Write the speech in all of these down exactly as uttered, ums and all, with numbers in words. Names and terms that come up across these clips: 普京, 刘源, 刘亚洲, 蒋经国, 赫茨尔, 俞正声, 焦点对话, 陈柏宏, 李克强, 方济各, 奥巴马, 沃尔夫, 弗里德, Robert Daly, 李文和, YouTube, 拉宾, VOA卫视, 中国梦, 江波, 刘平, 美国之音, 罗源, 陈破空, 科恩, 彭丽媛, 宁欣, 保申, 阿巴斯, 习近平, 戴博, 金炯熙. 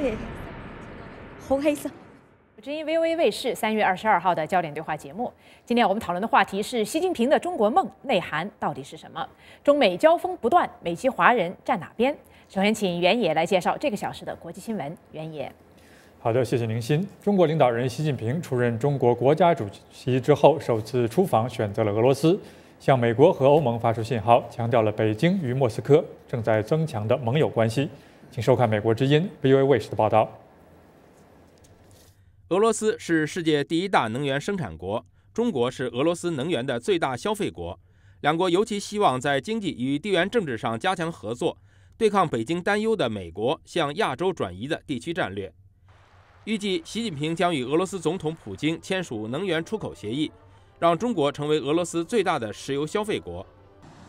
对，好开心。 只因 V O A 卫视三月二十二号的焦点对话节目，今天我们讨论的话题是习近平的中国梦内涵到底是什么？中美交锋不断，美籍华人站哪边？首先，请袁野来介绍这个小时的国际新闻。袁野，好的，谢谢宁欣。中国领导人习近平出任中国国家主席之后，首次出访选择了俄罗斯，向美国和欧盟发出信号，强调了北京与莫斯科正在增强的盟友关系。请收看《美国之音》V O A 卫视的报道。 俄罗斯是世界第一大能源生产国，中国是俄罗斯能源的最大消费国。两国尤其希望在经济与地缘政治上加强合作，对抗北京担忧的美国向亚洲转移的地区战略。预计习近平将与俄罗斯总统普京签署能源出口协议，让中国成为俄罗斯最大的石油消费国。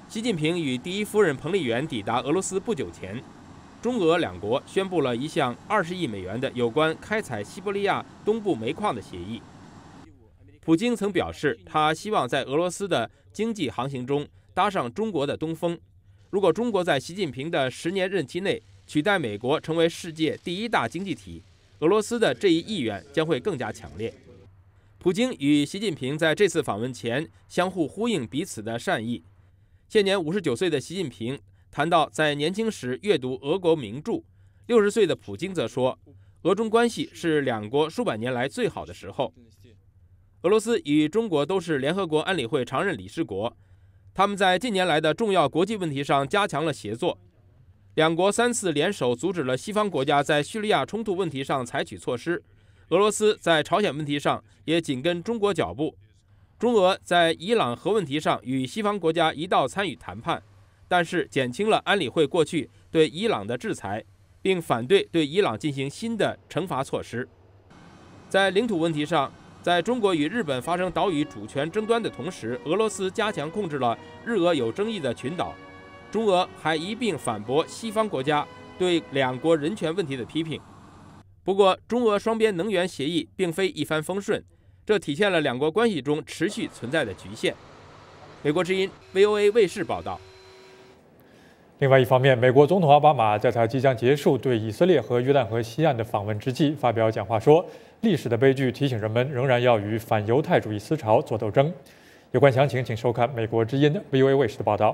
习近平与第一夫人彭丽媛抵达俄罗斯不久前。 中俄两国宣布了一项二十亿美元的有关开采西伯利亚东部煤矿的协议。普京曾表示，他希望在俄罗斯的经济航行中搭上中国的东风。如果中国在习近平的十年任期内取代美国成为世界第一大经济体，俄罗斯的这一意愿将会更加强烈。普京与习近平在这次访问前相互呼应彼此的善意。现年五十九岁的习近平。 谈到在年轻时阅读俄国名著，六十岁的普京则说，俄中关系是两国数百年来最好的时候。俄罗斯与中国都是联合国安理会常任理事国，他们在近年来的重要国际问题上加强了协作。两国三次联手阻止了西方国家在叙利亚冲突问题上采取措施，俄罗斯在朝鲜问题上也紧跟中国脚步。中俄在伊朗核问题上与西方国家一道参与谈判。 但是减轻了安理会过去对伊朗的制裁，并反对对伊朗进行新的惩罚措施。在领土问题上，在中国与日本发生岛屿主权争端的同时，俄罗斯加强控制了日俄有争议的群岛。中俄还一并反驳西方国家对两国人权问题的批评。不过，中俄双边能源协议并非一帆风顺，这体现了两国关系中持续存在的局限。美国之音 V O A 卫视报道。 另外一方面，美国总统奥巴马在他即将结束对以色列和约旦河西岸的访问之际，发表讲话说：“历史的悲剧提醒人们，仍然要与反犹太主义思潮做斗争。”有关详情，请收看《美国之音》V O A 卫视的报道。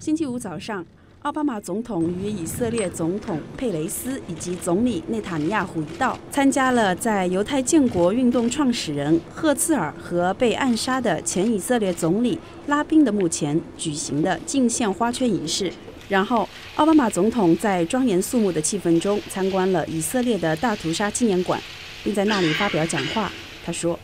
星期五早上，奥巴马总统与以色列总统佩雷斯以及总理内塔尼亚胡一道，参加了在犹太建国运动创始人赫茨尔和被暗杀的前以色列总理。 拉宾的墓前举行的敬献花圈仪式，然后奥巴马总统在庄严肃穆的气氛中参观了以色列的大屠杀纪念馆，并在那里发表讲话。他说：“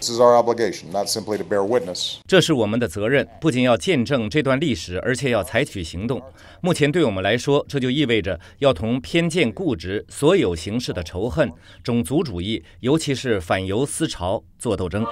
这是我们的责任，不仅要见证这段历史，而且要采取行动。目前对我们来说，这就意味着要同偏见、固执、所有形式的仇恨、种族主义，尤其是反犹思潮做斗争。”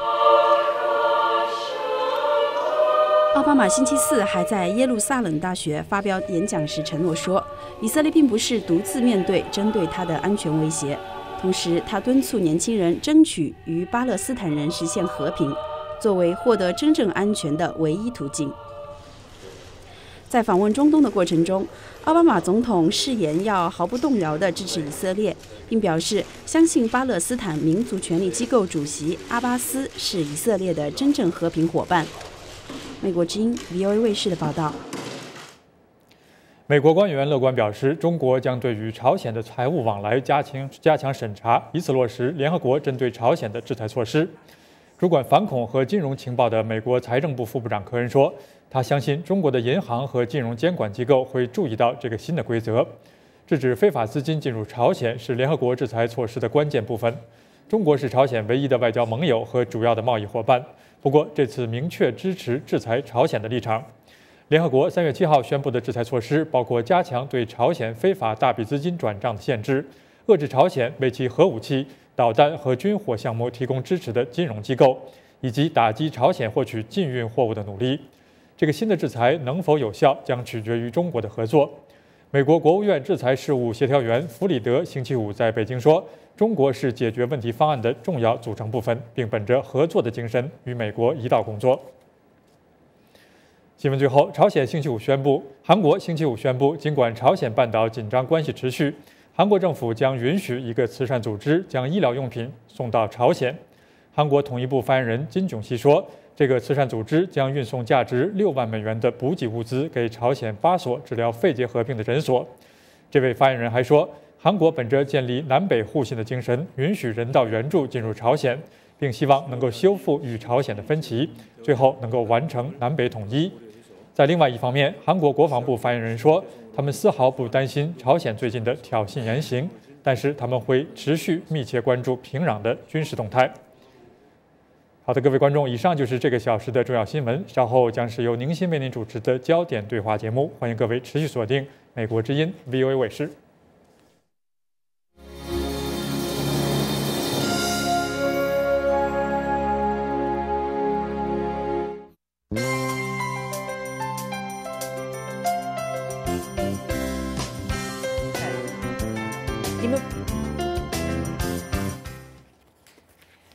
奥巴马星期四还在耶路撒冷大学发表演讲时承诺说，以色列并不是独自面对针对他的安全威胁。同时，他敦促年轻人争取与巴勒斯坦人实现和平，作为获得真正安全的唯一途径。在访问中东的过程中，奥巴马总统誓言要毫不动摇地支持以色列，并表示相信巴勒斯坦民族权力机构主席阿巴斯是以色列的真正和平伙伴。 美国之音 V O A 卫视的报道。美国官员乐观表示，中国将对与朝鲜的财务往来加强加强审查，以此落实联合国针对朝鲜的制裁措施。主管反恐和金融情报的美国财政部副部长科恩说，他相信中国的银行和金融监管机构会注意到这个新的规则。制止非法资金进入朝鲜是联合国制裁措施的关键部分。中国是朝鲜唯一的外交盟友和主要的贸易伙伴。 不过，这次明确支持制裁朝鲜的立场。联合国三月七号宣布的制裁措施包括加强对朝鲜非法大笔资金转账的限制，遏制朝鲜为其核武器、导弹和军火项目提供支持的金融机构，以及打击朝鲜获取禁运货物的努力。这个新的制裁能否有效，将取决于中国的合作。美国国务院制裁事务协调员弗里德星期五在北京说。 中国是解决问题方案的重要组成部分，并本着合作的精神与美国一道工作。新闻最后，朝鲜星期五宣布，韩国星期五宣布，尽管朝鲜半岛紧张关系持续，韩国政府将允许一个慈善组织将医疗用品送到朝鲜。韩国统一部发言人金炯熙说，这个慈善组织将运送价值六万美元的补给物资给朝鲜八所治疗肺结核病的诊所。这位发言人还说，韩国本着建立南北互信的精神，允许人道援助进入朝鲜，并希望能够修复与朝鲜的分歧，最后能够完成南北统一。在另外一方面，韩国国防部发言人说，他们丝毫不担心朝鲜最近的挑衅言行，但是他们会持续密切关注平壤的军事动态。好的，各位观众，以上就是这个小时的重要新闻，稍后将是由宁新为您主持的焦点对话节目，欢迎各位持续锁定美国之音 V O A 卫视。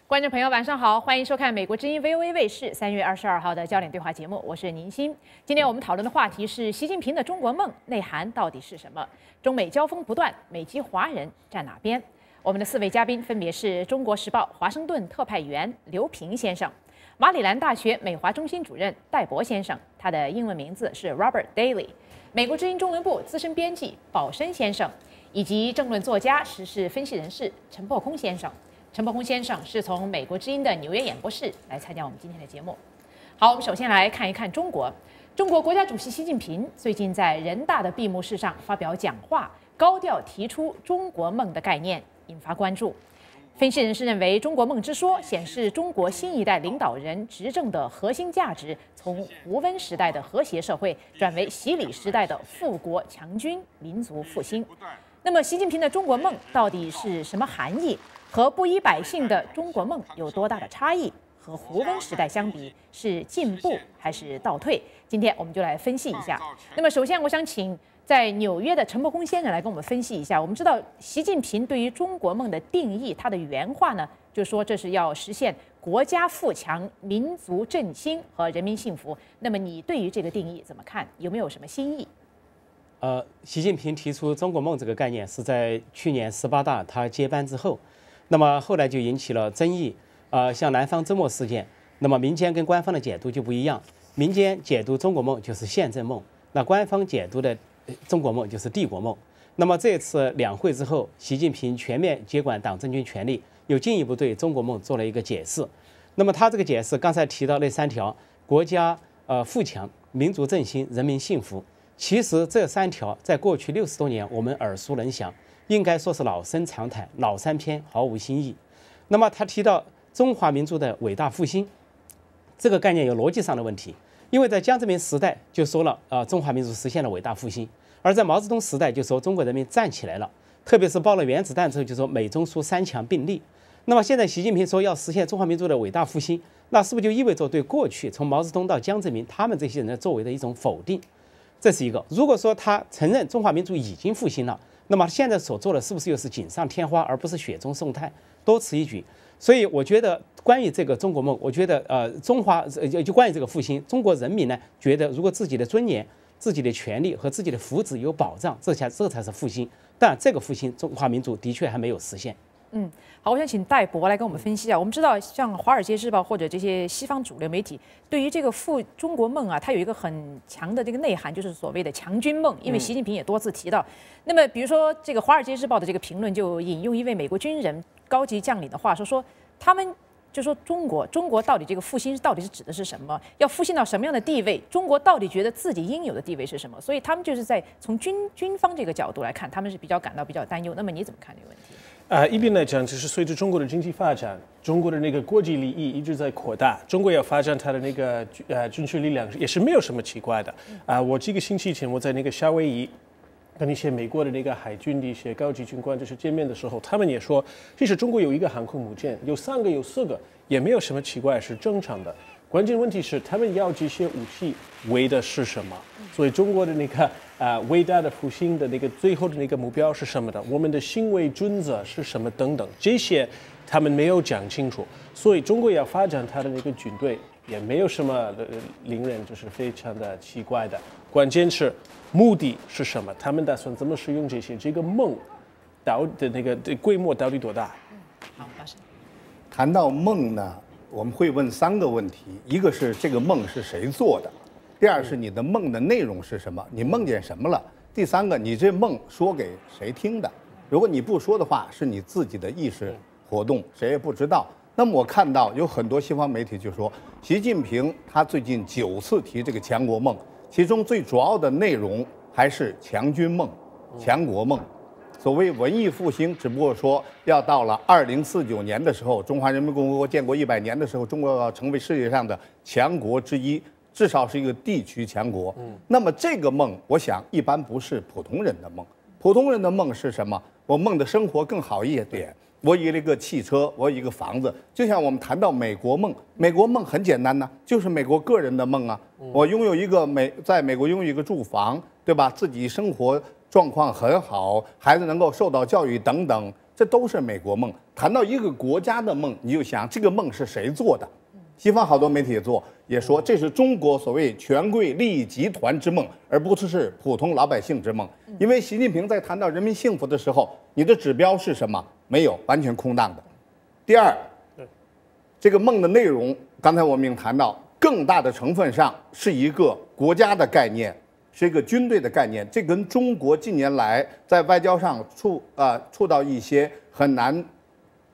观众朋友，晚上好，欢迎收看美国之音 V O A 卫视三月二十二号的焦点对话节目，我是宁欣。今天我们讨论的话题是习近平的中国梦内涵到底是什么？中美交锋不断，美籍华人站哪边？我们的四位嘉宾分别是中国时报华盛顿特派员刘平先生、马里兰大学美华中心主任戴博先生，他的英文名字是 Robert Daly； 美国之音中文部资深编辑保申先生，以及政论作家、时事分析人士陈破空先生。陈柏宏先生是从美国之音的纽约演播室来参加我们今天的节目。好，我们首先来看一看中国。中国国家主席习近平最近在人大的闭幕式上发表讲话，高调提出“中国梦”的概念，引发关注。分析人士认为，“中国梦”之说显示中国新一代领导人执政的核心价值从胡温时代的和谐社会转为习李时代的富国强军、民族复兴。那么，习近平的“中国梦”到底是什么含义？和布衣百姓的中国梦有多大的差异？和胡温时代相比，是进步还是倒退？今天我们就来分析一下。那么，首先我想请在纽约的陈柏宏先生来跟我们分析一下。我们知道，习近平对于中国梦的定义，他的原话呢，就说这是要实现国家富强、民族振兴和人民幸福。那么，你对于这个定义怎么看？有没有什么新意？呃，习近平提出中国梦这个概念，是在去年十八大他接班之后。那么后来就引起了争议，呃，像南方周末事件，那么民间跟官方的解读就不一样，民间解读中国梦就是宪政梦，那官方解读的中国梦就是帝国梦。那么这次两会之后，习近平全面接管党政军权力，又进一步对中国梦做了一个解释。那么他这个解释，刚才提到那三条：国家呃富强、民族振兴、人民幸福。其实这三条在过去六十多年我们耳熟能详。应该说是老生常谈、老三篇，毫无新意。那么他提到中华民族的伟大复兴，这个概念有逻辑上的问题，因为在江泽民时代就说了，呃，中华民族实现了伟大复兴；而在毛泽东时代就说中国人民站起来了，特别是爆了原子弹之后就说美中苏三强并立。那么现在习近平说要实现中华民族的伟大复兴，那是不是就意味着对过去从毛泽东到江泽民他们这些人的作为的一种否定？这是一个。如果说他承认中华民族已经复兴了，那么现在所做的是不是又是锦上添花，而不是雪中送炭？多此一举。所以我觉得，关于这个中国梦，我觉得呃，中华就就关于这个复兴，中国人民呢觉得，如果自己的尊严、自己的权利和自己的福祉有保障，这才这才是复兴。但这个复兴，中华民族的确还没有实现。嗯，好，我想请戴博来跟我们分析啊。我们知道，像《华尔街日报》或者这些西方主流媒体，对于这个复中国梦啊，它有一个很强的这个内涵，就是所谓的强军梦。因为习近平也多次提到。嗯、那么，比如说这个《华尔街日报》的这个评论就引用一位美国军人高级将领的话，说说他们就说中国，中国到底这个复兴到底是指的是什么？要复兴到什么样的地位？中国到底觉得自己应有的地位是什么？所以他们就是在从军军方这个角度来看，他们是比较感到比较担忧。那么你怎么看这个问题？啊，一边来讲，就是随着中国的经济发展，中国的那个国际利益一直在扩大，中国要发展它的那个呃军事力量也是没有什么奇怪的。啊，我几个星期前我在那个夏威夷跟一些美国的那个海军的一些高级军官就是见面的时候，他们也说，其实中国有一个航空母舰，有三个有四个，也没有什么奇怪，是正常的。关键问题是他们要这些武器为的是什么？所以中国的那个。啊，伟大的复兴的那个最后的那个目标是什么的？我们的行为准则是什么？等等，这些他们没有讲清楚。所以中国要发展它的那个军队，也没有什么令人就是非常的奇怪的。关键是目的是什么？他们打算怎么使用这些？这个梦岛的那个规模到底多大？嗯，好，老师。谈到梦呢，我们会问三个问题：一个是这个梦是谁做的；第二是你的梦的内容是什么，你梦见什么了；第三个，你这梦说给谁听的？如果你不说的话，是你自己的意识活动，谁也不知道。那么我看到有很多西方媒体就说，习近平他最近九次提这个强国梦，其中最主要的内容还是强军梦、强国梦。所谓文艺复兴，只不过说要到了二零四九年的时候，中华人民共和国建国一百年的时候，中国要成为世界上的强国之一，至少是一个地区强国。那么这个梦，我想一般不是普通人的梦。普通人的梦是什么？我梦的生活更好一点。我有一个汽车，我有一个房子，就像我们谈到美国梦，美国梦很简单呢、啊，就是美国个人的梦啊。我拥有一个美，在美国拥有一个住房，对吧？自己生活状况很好，孩子能够受到教育等等，这都是美国梦。谈到一个国家的梦，你就想这个梦是谁做的？西方好多媒体也做，也说这是中国所谓权贵利益集团之梦，而不是是普通老百姓之梦。因为习近平在谈到人民幸福的时候，你的指标是什么？没有，完全空荡的。第二，这个梦的内容，刚才我们已经谈到，更大的成分上是一个国家的概念，是一个军队的概念。这跟中国近年来在外交上触啊、呃、触到一些很难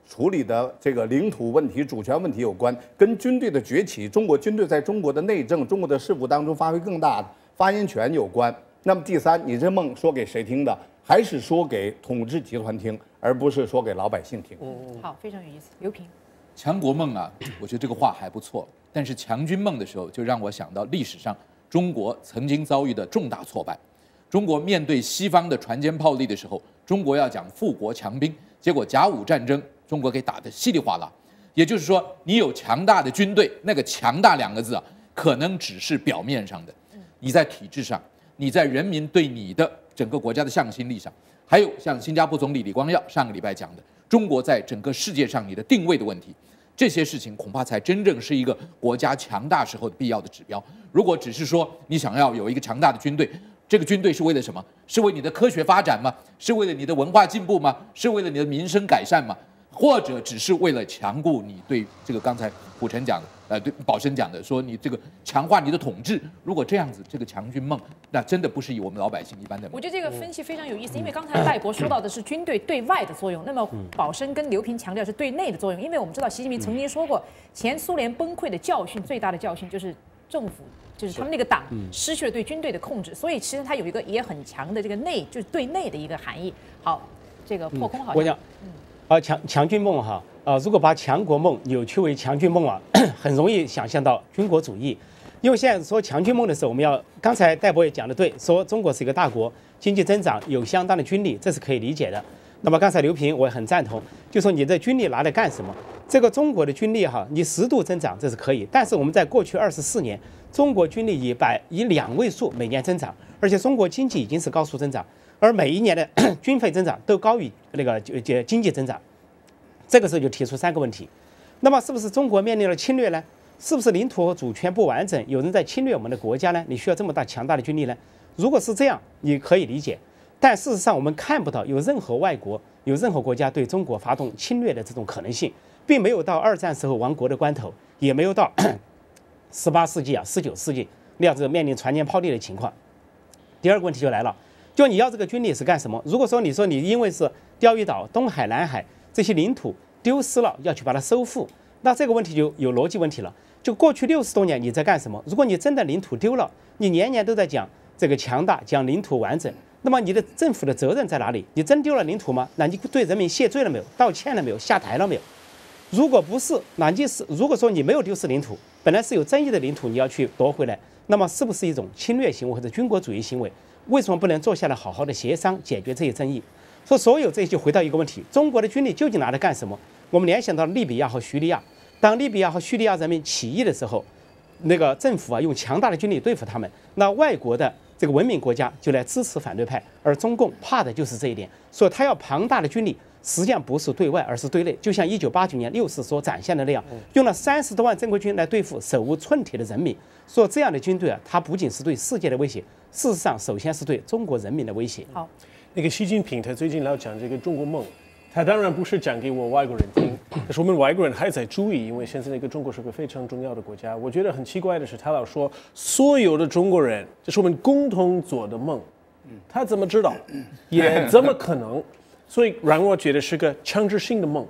处理的这个领土问题、主权问题有关，跟军队的崛起，中国军队在中国的内政、中国的事务当中发挥更大的发言权有关。那么第三，你这梦说给谁听的？还是说给统治集团听，而不是说给老百姓听。嗯，好，非常有意思。刘平，强国梦啊，我觉得这个话还不错。但是强军梦的时候，就让我想到历史上中国曾经遭遇的重大挫败。中国面对西方的船坚炮利的时候，中国要讲富国强兵，结果甲午战争。中国给打得稀里哗啦，也就是说，你有强大的军队，那个“强大”两个字啊，可能只是表面上的。你在体制上，你在人民对你的整个国家的向心力上，还有像新加坡总理李光耀上个礼拜讲的，中国在整个世界上你的定位的问题，这些事情恐怕才真正是一个国家强大时候的必要的指标。如果只是说你想要有一个强大的军队，这个军队是为了什么？是为你的科学发展吗？是为了你的文化进步吗？是为了你的民生改善吗？或者只是为了强固你对这个刚才虎臣讲的，呃，对宝生讲的，说你这个强化你的统治。如果这样子，这个强军梦，那真的不是以我们老百姓一般的。我觉得这个分析非常有意思，因为刚才赖博说到的是军队对外的作用，那么宝生跟刘平强调是对内的作用，因为我们知道习近平曾经说过，前苏联崩溃的教训，最大的教训就是政府。就是他们那个党失去了对军队的控制，所以其实它有一个也很强的这个内，就是对内的一个含义。好，这个破空好像。嗯、我讲，嗯，啊、呃，强强军梦哈，啊、呃，如果把强国梦扭曲为强军梦啊，很容易想象到军国主义。因为现在说强军梦的时候，我们要刚才戴博也讲的对，说中国是一个大国，经济增长有相当的军力，这是可以理解的。那么刚才刘平我也很赞同，就说你这军力拿来干什么？这个中国的军力哈，你十度增长这是可以，但是我们在过去二十四年，中国军力以百以两位数每年增长，而且中国经济已经是高速增长，而每一年的军费增长都高于那个经济增长。这个时候就提出三个问题，那么是不是中国面临了侵略呢？是不是领土和主权不完整，有人在侵略我们的国家呢？你需要这么大强大的军力呢？如果是这样，你可以理解。但事实上，我们看不到有任何外国、有任何国家对中国发动侵略的这种可能性，并没有到二战时候亡国的关头，也没有到十八世纪啊、十九世纪那样子面临船坚炮利的情况。第二个问题就来了，就你要这个军力是干什么？如果说你说你因为是钓鱼岛、东海、南海这些领土丢失了，要去把它收复，那这个问题就有逻辑问题了。就过去六十多年你在干什么？如果你真的领土丢了，你年年都在讲这个强大、讲领土完整。那么你的政府的责任在哪里？你真丢了领土吗？那你对人民谢罪了没有？道歉了没有？下台了没有？如果不是，那就是如果说你没有丢失领土，本来是有争议的领土，你要去夺回来，那么是不是一种侵略行为或者军国主义行为？为什么不能坐下来好好的协商解决这些争议？说所有这些就回到一个问题：中国的军力究竟拿来干什么？我们联想到利比亚和叙利亚，当利比亚和叙利亚人民起义的时候，那个政府啊用强大的军力对付他们，那外国的。这个文明国家就来支持反对派，而中共怕的就是这一点，所以他要庞大的军力，实际上不是对外，而是对内。就像一九八九年六四所展现的那样，用了三十多万正规军来对付手无寸铁的人民。所以这样的军队啊，它不仅是对世界的威胁，事实上首先是对中国人民的威胁。好，那个习近平他最近老讲这个中国梦，他当然不是讲给我外国人听，但是我们外国人还在注意，因为现在那个中国是个非常重要的国家。我觉得很奇怪的是，他老说所有的中国人，这是我们共同做的梦，他怎么知道？也怎么可能？所以让我觉得是个强制性的梦。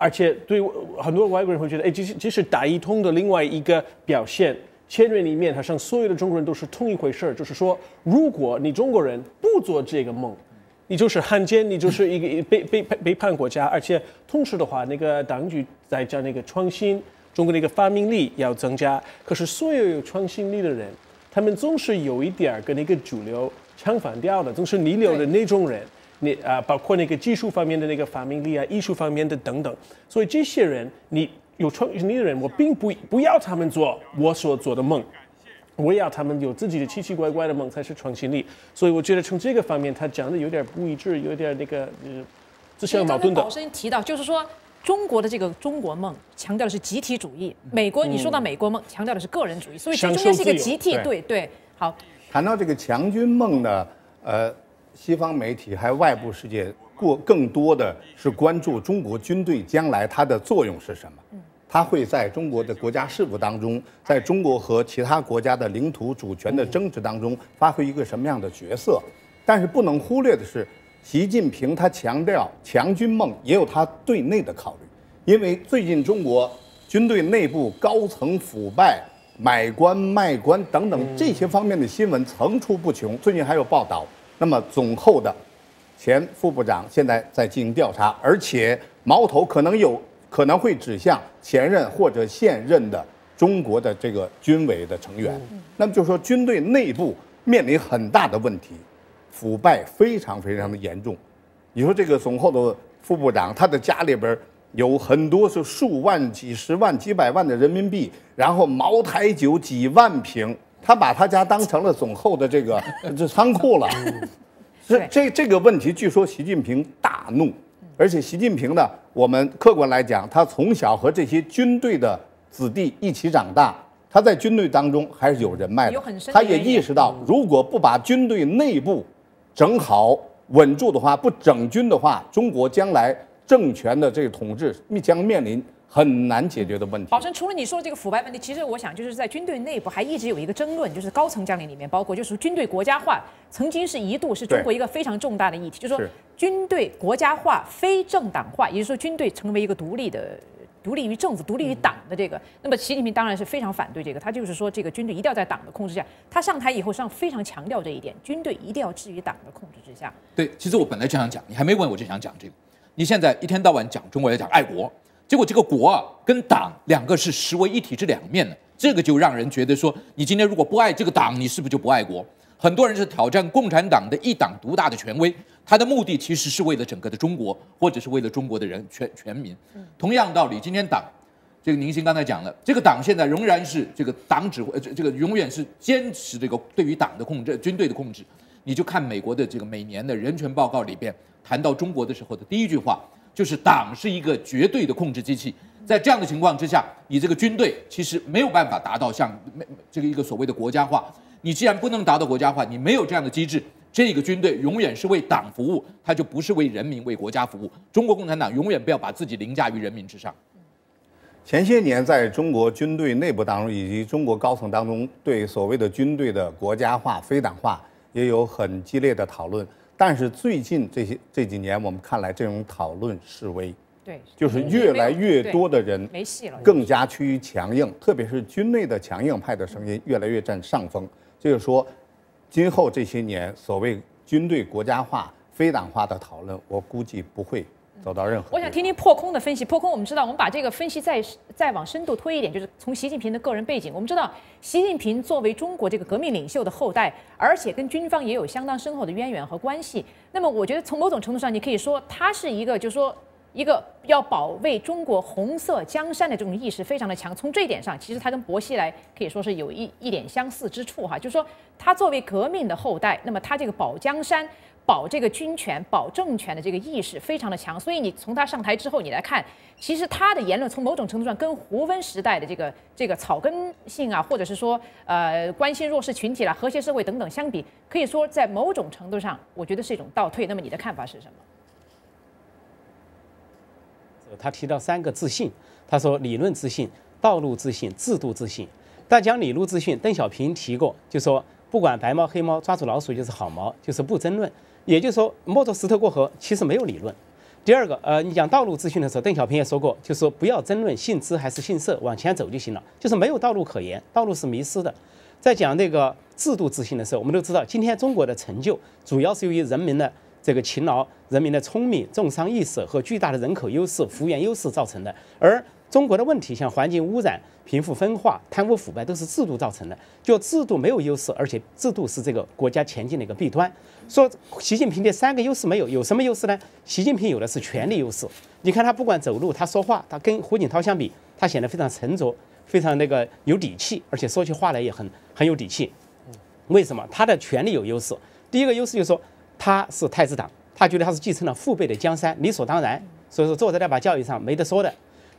而且对很多外国人会觉得，哎，这是这是大一统的另外一个表现。前面里面好像所有的中国人都是同一回事儿，就是说，如果你中国人不做这个梦，你就是汉奸，你就是一个背背背叛国家。而且同时的话，那个党局在讲那个创新，中国那个发明力要增加。可是所有有创新力的人，他们总是有一点跟那个主流唱反调的，总是逆流的那种人。 你啊、呃，包括那个技术方面的那个发明力啊，艺术方面的等等，所以这些人，你有创新力的人，我并不不要他们做我所做的梦，我也要他们有自己的奇奇怪怪的梦才是创新力。所以我觉得从这个方面，他讲的有点不一致，有点那个呃自相矛盾的。宝生提到，就是说中国的这个中国梦强调的是集体主义，美国、嗯、你说到美国梦强调的是个人主义，所以这中间是一个集体。对 对, 对，好。谈到这个强军梦呢，呃。 西方媒体还外部世界过更多的是关注中国军队将来它的作用是什么，它会在中国的国家事务当中，在中国和其他国家的领土主权的争执当中发挥一个什么样的角色？但是不能忽略的是，习近平他强调强军梦也有他对内的考虑，因为最近中国军队内部高层腐败、买官卖官等等这些方面的新闻层出不穷，最近还有报道。 那么总后的前副部长现在在进行调查，而且矛头可能有可能会指向前任或者现任的中国的这个军委的成员。那么就说军队内部面临很大的问题，腐败非常非常的严重。你说这个总后的副部长，他的家里边有很多是数万、几十万、几百万的人民币，然后茅台酒几万瓶。 他把他家当成了总后的这个这仓库了，这这这个问题，据说习近平大怒，而且习近平呢，我们客观来讲，他从小和这些军队的子弟一起长大，他在军队当中还是有人脉的，他也意识到，如果不把军队内部整好稳住的话，不整军的话，中国将来政权的这个统治将面临。 很难解决的问题。宝生，除了你说这个腐败问题，其实我想就是在军队内部还一直有一个争论，就是高层将领里面，包括就是军队国家化，曾经是一度是中国一个非常重大的议题，就是说军队国家化、非政党化，也就是说军队成为一个独立的、独立于政府、独立于党的这个。那么习近平当然是非常反对这个，他就是说这个军队一定要在党的控制下。他上台以后，上非常强调这一点，军队一定要置于党的控制之下。对，其实我本来就想讲，你还没问我就想讲这个。你现在一天到晚讲中国要讲爱国。 结果这个国啊，跟党两个是实为一体之两面的，这个就让人觉得说，你今天如果不爱这个党，你是不是就不爱国？很多人是挑战共产党的一党独大的权威，他的目的其实是为了整个的中国，或者是为了中国的人全全民。同样道理，今天党，这个宁新刚才讲了，这个党现在仍然是这个党指挥，这个永远是坚持这个对于党的控制、军队的控制。你就看美国的这个每年的人权报告里边谈到中国的时候的第一句话。 就是党是一个绝对的控制机器，在这样的情况之下，你这个军队其实没有办法达到像这个一个所谓的国家化。你既然不能达到国家化，你没有这样的机制，这个军队永远是为党服务，它就不是为人民、为国家服务。中国共产党永远不要把自己凌驾于人民之上。前些年，在中国军队内部当中以及中国高层当中，对所谓的军队的国家化、非党化也有很激烈的讨论。 但是最近这些这几年，我们看来这种讨论示威，对，就是越来越多的人没戏了，更加趋于强硬，特别是军内的强硬派的声音越来越占上风。这就是说，今后这些年所谓军队国家化、非党化的讨论，我估计不会走到任何。我想听听破空的分析。破空，我们知道，我们把这个分析再再往深度推一点，就是从习近平的个人背景，我们知道，习近平作为中国这个革命领袖的后代。 而且跟军方也有相当深厚的渊源和关系。那么，我觉得从某种程度上，你可以说他是一个，就是说一个要保卫中国红色江山的这种意识非常的强。从这一点上，其实他跟薄熙来可以说是有一一点相似之处哈。就是说，他作为革命的后代，那么他这个保江山、保这个军权、保政权的这个意识非常的强，所以你从他上台之后，你来看，其实他的言论从某种程度上跟胡温时代的这个这个草根性啊，或者是说呃关心弱势群体啦、和谐社会等等相比，可以说在某种程度上，我觉得是一种倒退。那么你的看法是什么？他提到三个自信，他说理论自信、道路自信、制度自信。但讲理路自信，邓小平提过，就说不管白猫黑猫，抓住老鼠就是好猫，就是不争论。 也就是说，摸着石头过河，其实没有理论。第二个，呃，你讲道路资讯的时候，邓小平也说过，就是说不要争论姓资还是姓社，往前走就行了，就是没有道路可言，道路是迷失的。在讲那个制度自信的时候，我们都知道，今天中国的成就主要是由于人民的这个勤劳、人民的聪明、重商意识和巨大的人口优势、幅员优势造成的，而 中国的问题，像环境污染、贫富分化、贪污腐败，都是制度造成的。就制度没有优势，而且制度是这个国家前进的一个弊端。说习近平的三个优势没有，有什么优势呢？习近平有的是权力优势。你看他不管走路，他说话，他跟胡锦涛相比，他显得非常沉着，非常那个有底气，而且说起话来也很很有底气。为什么？他的权力有优势。第一个优势就是说他是太子党，他觉得他是继承了父辈的江山，理所当然。所以说坐在那把教椅上没得说的。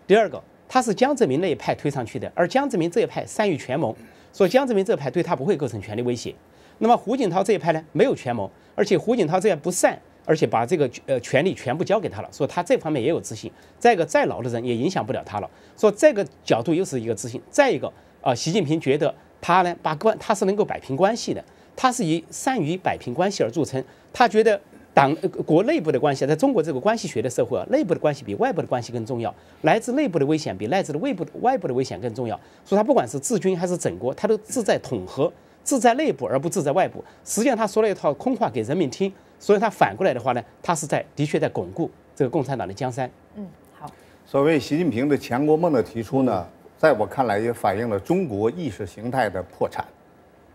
第二个，他是江泽民那一派推上去的，而江泽民这一派善于权谋，所以江泽民这一派对他不会构成权力威胁。那么胡锦涛这一派呢，没有权谋，而且胡锦涛这样不善，而且把这个呃权力全部交给他了，所以他这方面也有自信。再一个，再老的人也影响不了他了，所以这个角度又是一个自信。再一个，啊、呃，习近平觉得他呢把关，他是能够摆平关系的，他是以善于摆平关系而著称，他觉得 党国内部的关系，在中国这个关系学的社会啊，内部的关系比外部的关系更重要，来自内部的危险比来自外部外部的危险更重要。所以，他不管是治军还是整国，他都志在统合，志在内部而不志在外部。实际上，他说了一套空话给人民听，所以他反过来的话呢，他是在的确在巩固这个共产党的江山。嗯，好。所谓习近平的强国梦的提出呢，在我看来也反映了中国意识形态的破产，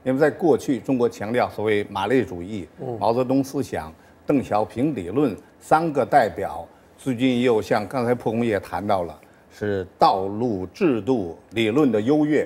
因为在过去，中国强调所谓马列主义、毛泽东思想、 邓小平理论，三个代表，最近又像刚才蒲公也谈到了，是道路、制度、理论的优越。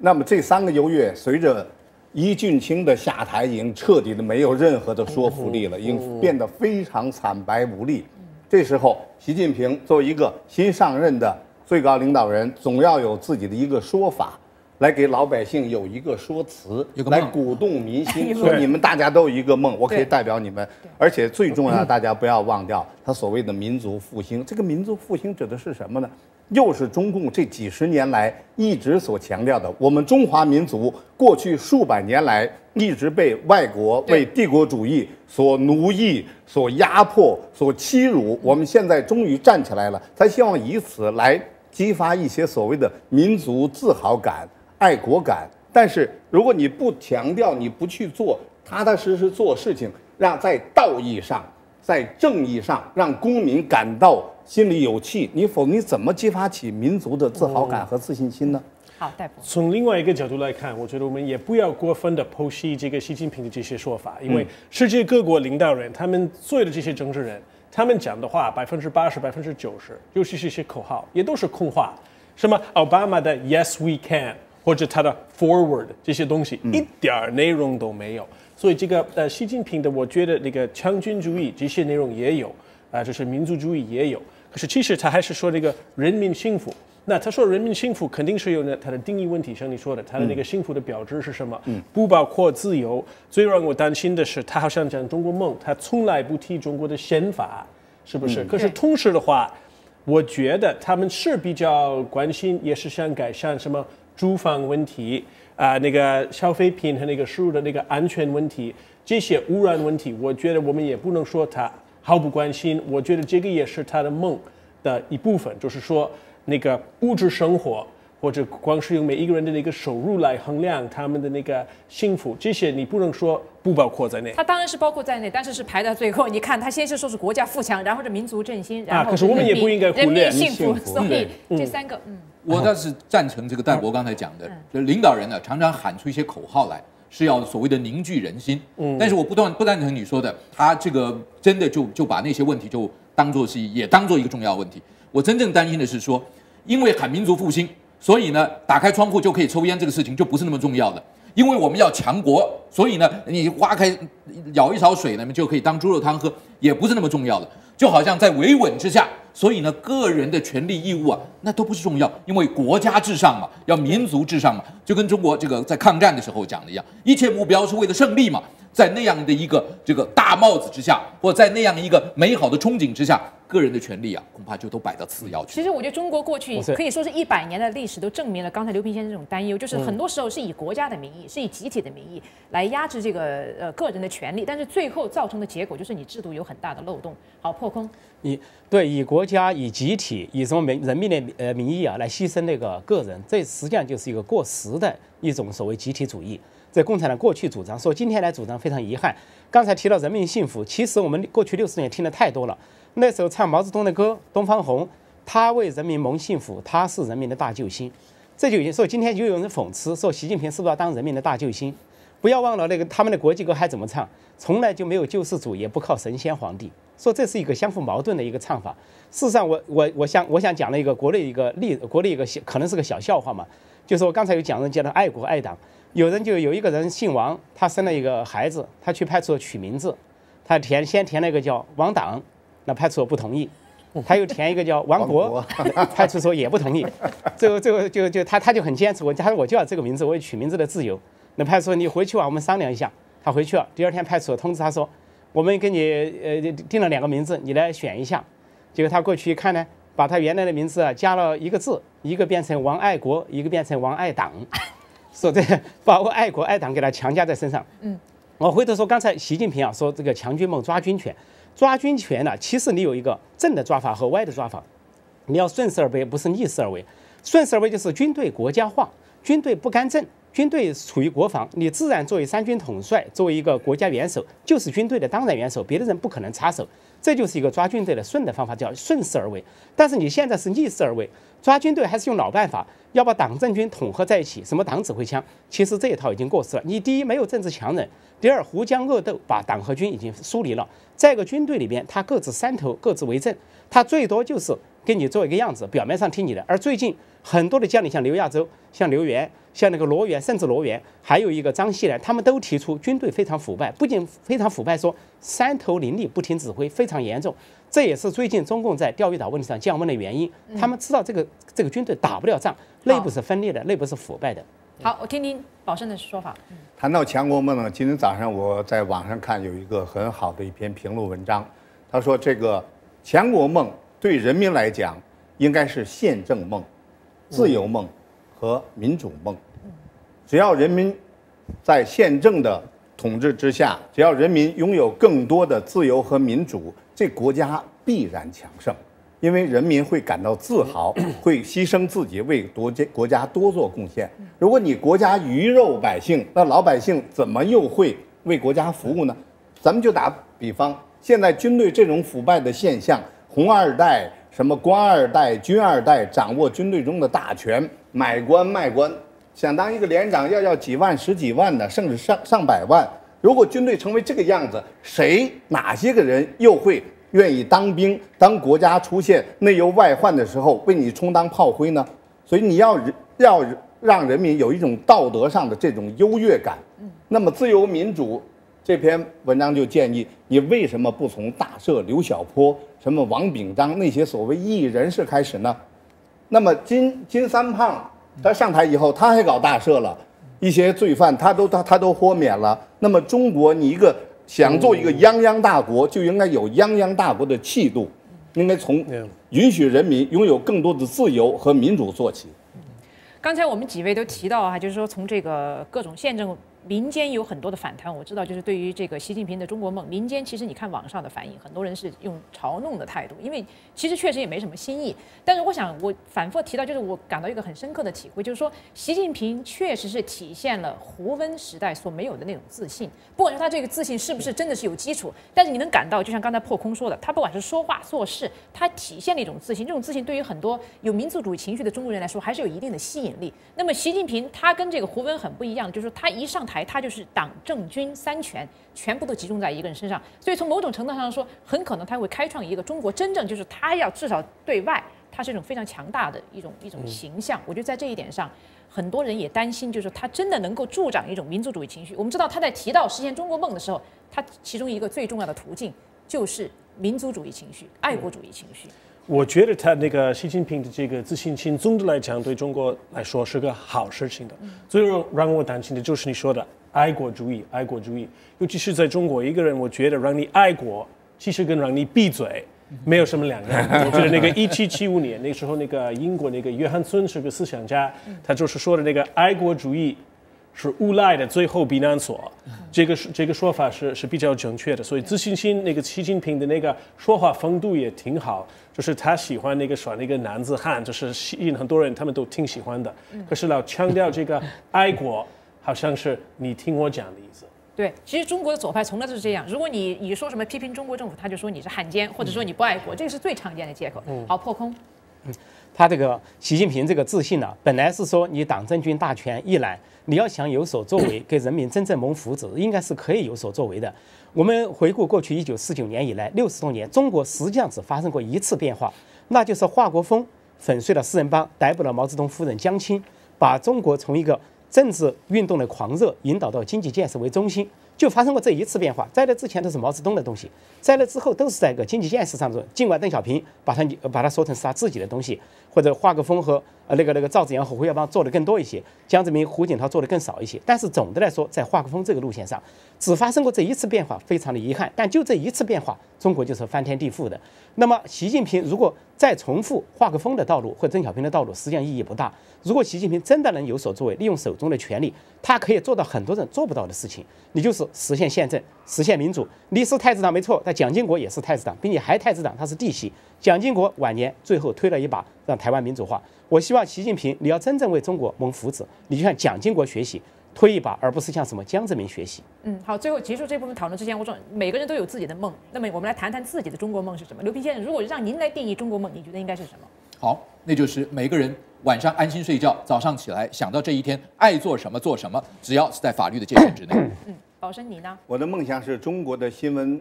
那么这三个优越，随着一俊卿的下台，已经彻底的没有任何的说服力了，已经变得非常惨白无力。这时候，习近平作为一个新上任的最高领导人，总要有自己的一个说法， 来给老百姓有一个说辞，来鼓动民心，说你们大家都有一个梦，我可以代表你们。而且最重要，大家不要忘掉他所谓的民族复兴。这个民族复兴指的是什么呢？又是中共这几十年来一直所强调的，我们中华民族过去数百年来一直被外国、被帝国主义所奴役、所压迫、所欺辱，我们现在终于站起来了。他希望以此来激发一些所谓的民族自豪感、 爱国感，但是如果你不强调，你不去做，踏踏实实做事情，让在道义上、在正义上，让公民感到心里有气，你否你怎么激发起民族的自豪感和自信心呢？嗯、好，戴博。从另外一个角度来看，我觉得我们也不要过分的剖析这个习近平的这些说法，因为世界各国领导人他们所有的这些政治人，他们讲的话百分之八十、百分之九十，尤其是一些口号，也都是空话。什么奥巴马的 Yes we can。 或者他的 forward 这些东西一点内容都没有，所以这个呃，习近平的我觉得那个强军主义这些内容也有，啊、呃，就是民族主义也有。可是其实他还是说这个人民幸福。那他说人民幸福肯定是有呢他的定义问题，像你说的，他的那个幸福的标志是什么？嗯、不包括自由。最让我担心的是，他好像讲中国梦，他从来不提中国的宪法，是不是？嗯、可是同时的话，我觉得他们是比较关心，也是想改善什么 住房问题啊、呃，那个消费品和那个食物的那个安全问题，这些污染问题，我觉得我们也不能说他毫不关心。我觉得这个也是他的梦的一部分，就是说那个物质生活，或者光是用每一个人的那个收入来衡量他们的那个幸福，这些你不能说不包括在内。他当然是包括在内，但是是排到最后。你看，他先是说是国家富强，然后是民族振兴，然后、啊、可是我们也不应该忽略人民幸福，所以这三个，嗯。 我倒是赞成这个戴博刚才讲的，就领导人呢、啊、常常喊出一些口号来，是要所谓的凝聚人心。嗯，但是我不断不赞成你说的，他这个真的就就把那些问题就当做是也当做一个重要问题。我真正担心的是说，因为喊民族复兴，所以呢打开窗户就可以抽烟这个事情就不是那么重要的。因为我们要强国，所以呢，你挖开舀一勺水呢，就可以当猪肉汤喝，也不是那么重要的。就好像在维稳之下，所以呢，个人的权利义务啊，那都不是重要，因为国家至上嘛，要民族至上嘛，就跟中国这个在抗战的时候讲的一样，一切目标是为了胜利嘛。在那样的一个这个大帽子之下，或在那样一个美好的憧憬之下，个人的权利啊，恐怕就都摆到次要去。其实我觉得中国过去可以说是一百年的历史，都证明了刚才刘平先生这种担忧，就是很多时候是以国家的名义，是以集体的名义来压制这个呃个人的权利，但是最后造成的结果就是你制度有很大的漏洞。好，破空。以对以国家、以集体、以什么民人民的呃名义啊，来牺牲那个个人，这实际上就是一个过时的一种所谓集体主义。 在共产党过去主张说，今天来主张非常遗憾。刚才提到人民幸福，其实我们过去六十年听的太多了。那时候唱毛泽东的歌，东方红，他为人民谋幸福，他是人民的大救星。这就已经说，今天就有人讽刺说，习近平是不是要当人民的大救星？不要忘了那个他们的国际歌还怎么唱？从来就没有救世主，也不靠神仙皇帝。说这是一个相互矛盾的一个唱法。事实上我，我我我想我想讲了一个国内一个例，国内一个小可能是个小笑话嘛，就是我刚才有讲人讲的爱国爱党。 有人就有一个人姓王，他生了一个孩子，他去派出所取名字，他填先填了一个叫王党，那派出所不同意，他又填一个叫王国，派出所也不同意，最后最后就就他他就很坚持，我他说我就要这个名字，我有取名字的自由。那派出所你回去吧，我们商量一下。他回去了，第二天派出所通知他说，我们给你呃定了两个名字，你来选一下。结果他过去一看呢，把他原来的名字啊加了一个字，一个变成王爱国，一个变成王爱党。 说这把我爱国爱党给他强加在身上。嗯，我回头说，刚才习近平啊说这个强军梦抓军权，抓军权呢、啊，其实你有一个正的抓法和歪的抓法，你要顺势而为，不是逆势而为。顺势而为就是军队国家化，军队不干政，军队处于国防，你自然作为三军统帅，作为一个国家元首，就是军队的当然元首，别的人不可能插手。这就是一个抓军队的顺的方法，叫顺势而为。但是你现在是逆势而为。 抓军队还是用老办法，要把党政军统合在一起，什么党指挥枪？其实这一套已经过时了。你第一没有政治强人，第二胡将恶斗，把党和军已经疏离了。在一个军队里边，他各自山头，各自为政，他最多就是给你做一个样子，表面上听你的。而最近很多的将领，像刘亚洲、像刘源、像那个罗源，甚至罗源，还有一个张锡来，他们都提出军队非常腐败，不仅非常腐败说，说山头林立，不听指挥，非常严重。 这也是最近中共在钓鱼岛问题上降温的原因。他们知道这个这个军队打不了仗，内部是分裂的，内部是腐败的。好，我听听宝胜的说法。谈到强国梦呢，今天早上我在网上看有一个很好的一篇评论文章，他说这个强国梦对人民来讲应该是宪政梦、自由梦和民主梦。只要人民在宪政的统治之下，只要人民拥有更多的自由和民主。 这国家必然强盛，因为人民会感到自豪，会牺牲自己为国家国家多做贡献。如果你国家鱼肉百姓，那老百姓怎么又会为国家服务呢？咱们就打比方，现在军队这种腐败的现象，红二代、什么官二代、军二代掌握军队中的大权，买官卖官，想当一个连长要要几万、十几万的，甚至上上百万。 如果军队成为这个样子，谁哪些个人又会愿意当兵？当国家出现内忧外患的时候，为你充当炮灰呢？所以你要要让人民有一种道德上的这种优越感。那么自由民主这篇文章就建议，你为什么不从大赦、刘晓波、什么王炳章那些所谓异议人士开始呢？那么金金三胖他上台以后，他还搞大赦了。 一些罪犯，他都他他都豁免了。那么中国，你一个想做一个泱泱大国，就应该有泱泱大国的气度，应该从允许人民拥有更多的自由和民主做起。刚才我们几位都提到啊，就是说从这个各种宪政。 民间有很多的反弹，我知道，就是对于这个习近平的中国梦，民间其实你看网上的反应，很多人是用嘲弄的态度，因为其实确实也没什么新意。但是我想，我反复提到，就是我感到一个很深刻的体会，就是说，习近平确实是体现了胡温时代所没有的那种自信。不管是他这个自信是不是真的是有基础，但是你能感到，就像刚才破空说的，他不管是说话做事，他体现了一种自信。这种自信对于很多有民族主义情绪的中国人来说，还是有一定的吸引力。那么，习近平他跟这个胡温很不一样，就是他一上台。 台，他就是党政军三权全部都集中在一个人身上，所以从某种程度上说，很可能他会开创一个中国真正就是他要至少对外它是一种非常强大的一种一种形象。我觉得在这一点上，很多人也担心，就是它真的能够助长一种民族主义情绪。我们知道，他在提到实现中国梦的时候，他其中一个最重要的途径就是民族主义情绪、爱国主义情绪。我觉得他那个习近平的这个自信心，总的来讲对中国来说是个好事情的。最让我担心的就是你说的爱国主义，爱国主义，尤其是在中国，一个人我觉得让你爱国，其实跟让你闭嘴没有什么两样。我觉得那个一七七五年那时候，那个英国那个约翰逊是个思想家，他就是说的那个爱国主义是无赖的最后避难所，这个这个说法是是比较正确的。所以自信心那个习近平的那个说话风度也挺好，就是他喜欢那个耍那个男子汉，就是吸引很多人，他们都挺喜欢的。可是老强调这个爱国，好像是你听我讲的意思。对，其实中国的左派从来都是这样。如果你你说什么批评中国政府，他就说你是汉奸，或者说你不爱国，这个是最常见的借口。好，破空。嗯，他这个习近平这个自信呢、啊，本来是说你党政军大权一揽，你要想有所作为，给人民真正谋福祉，应该是可以有所作为的。我们回顾过去一九四九年以来六十多年，中国实际上只发生过一次变化，那就是华国锋粉碎了四人帮，逮捕了毛泽东夫人江青，把中国从一个政治运动的狂热引导到经济建设为中心，就发生过这一次变化。在那之前都是毛泽东的东西，在那之后都是在一个经济建设上的。尽管邓小平把它把它说成是他自己的东西，或者华国锋和呃那个那个赵紫阳和胡耀邦做的更多一些，江泽民、胡锦涛做的更少一些，但是总的来说，在华国锋这个路线上，只发生过这一次变化，非常的遗憾。但就这一次变化，中国就是翻天地覆的。那么，习近平如果再重复华国锋的道路或邓小平的道路，实际上意义不大。如果习近平真的能有所作为，利用手中的权力，他可以做到很多人做不到的事情，你就是实现宪政，实现民主。你是太子党没错，但蒋经国也是太子党，并且还太子党，他是弟媳。蒋经国晚年最后推了一把，让台湾民主化。我希望习近平，你要真正为中国谋福祉，你就向蒋经国学习，推一把，而不是向什么江泽民学习。嗯，好，最后结束这部分讨论之前，我说每个人都有自己的梦，那么我们来谈谈自己的中国梦是什么。刘平先生，如果让您来定义中国梦，你觉得应该是什么？好，那就是每个人晚上安心睡觉，早上起来想到这一天爱做什么做什么，只要是在法律的界限之内。嗯，宝生，你呢？我的梦想是中国的新闻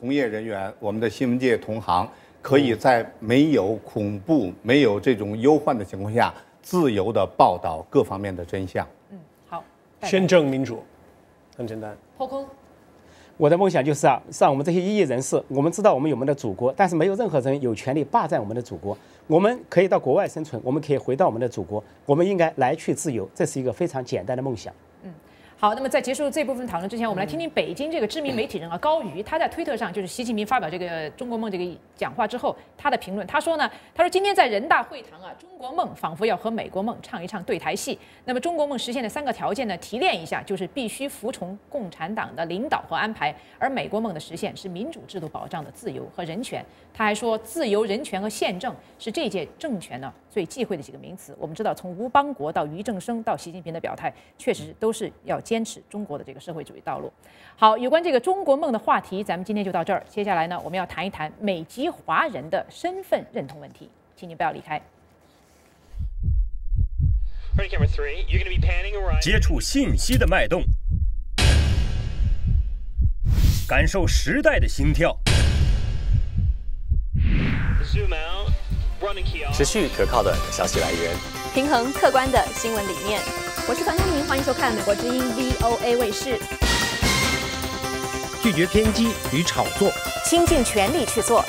从业人员，我们的新闻界同行，可以在没有恐怖、没有这种忧患的情况下，自由地报道各方面的真相。嗯，好，宣政民主，很简单。破空。我的梦想就是啊，像我们这些异议人士，我们知道我们有我们的祖国，但是没有任何人有权利霸占我们的祖国。我们可以到国外生存，我们可以回到我们的祖国，我们应该来去自由，这是一个非常简单的梦想。嗯。好，那么在结束这部分讨论之前，我们来听听北京这个知名媒体人啊高瑜，他在推特上就是习近平发表这个中国梦这个讲话之后，他的评论，他说呢，他说今天在人大会堂啊，中国梦仿佛要和美国梦唱一唱对台戏。那么中国梦实现的三个条件呢，提炼一下，就是必须服从共产党的领导和安排，而美国梦的实现是民主制度保障的自由和人权。他还说，自由、人权和宪政是这届政权呢最忌讳的几个名词。我们知道，从吴邦国到俞正声到习近平的表态，确实都是要坚持中国的这个社会主义道路。好，有关这个中国梦的话题，咱们今天就到这儿。接下来呢，我们要谈一谈美籍华人的身份认同问题，请您不要离开。接触信息的脉动，感受时代的心跳。持续可靠的消息来源，平衡客观的新闻理念。我是团长明，欢迎收看美国之音 V O A 卫视。拒绝偏激与炒作，倾尽全力去做。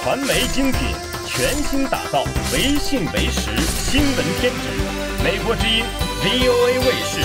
传媒精品，全新打造，唯信唯实，新闻天职。美国之音 V O A 卫视。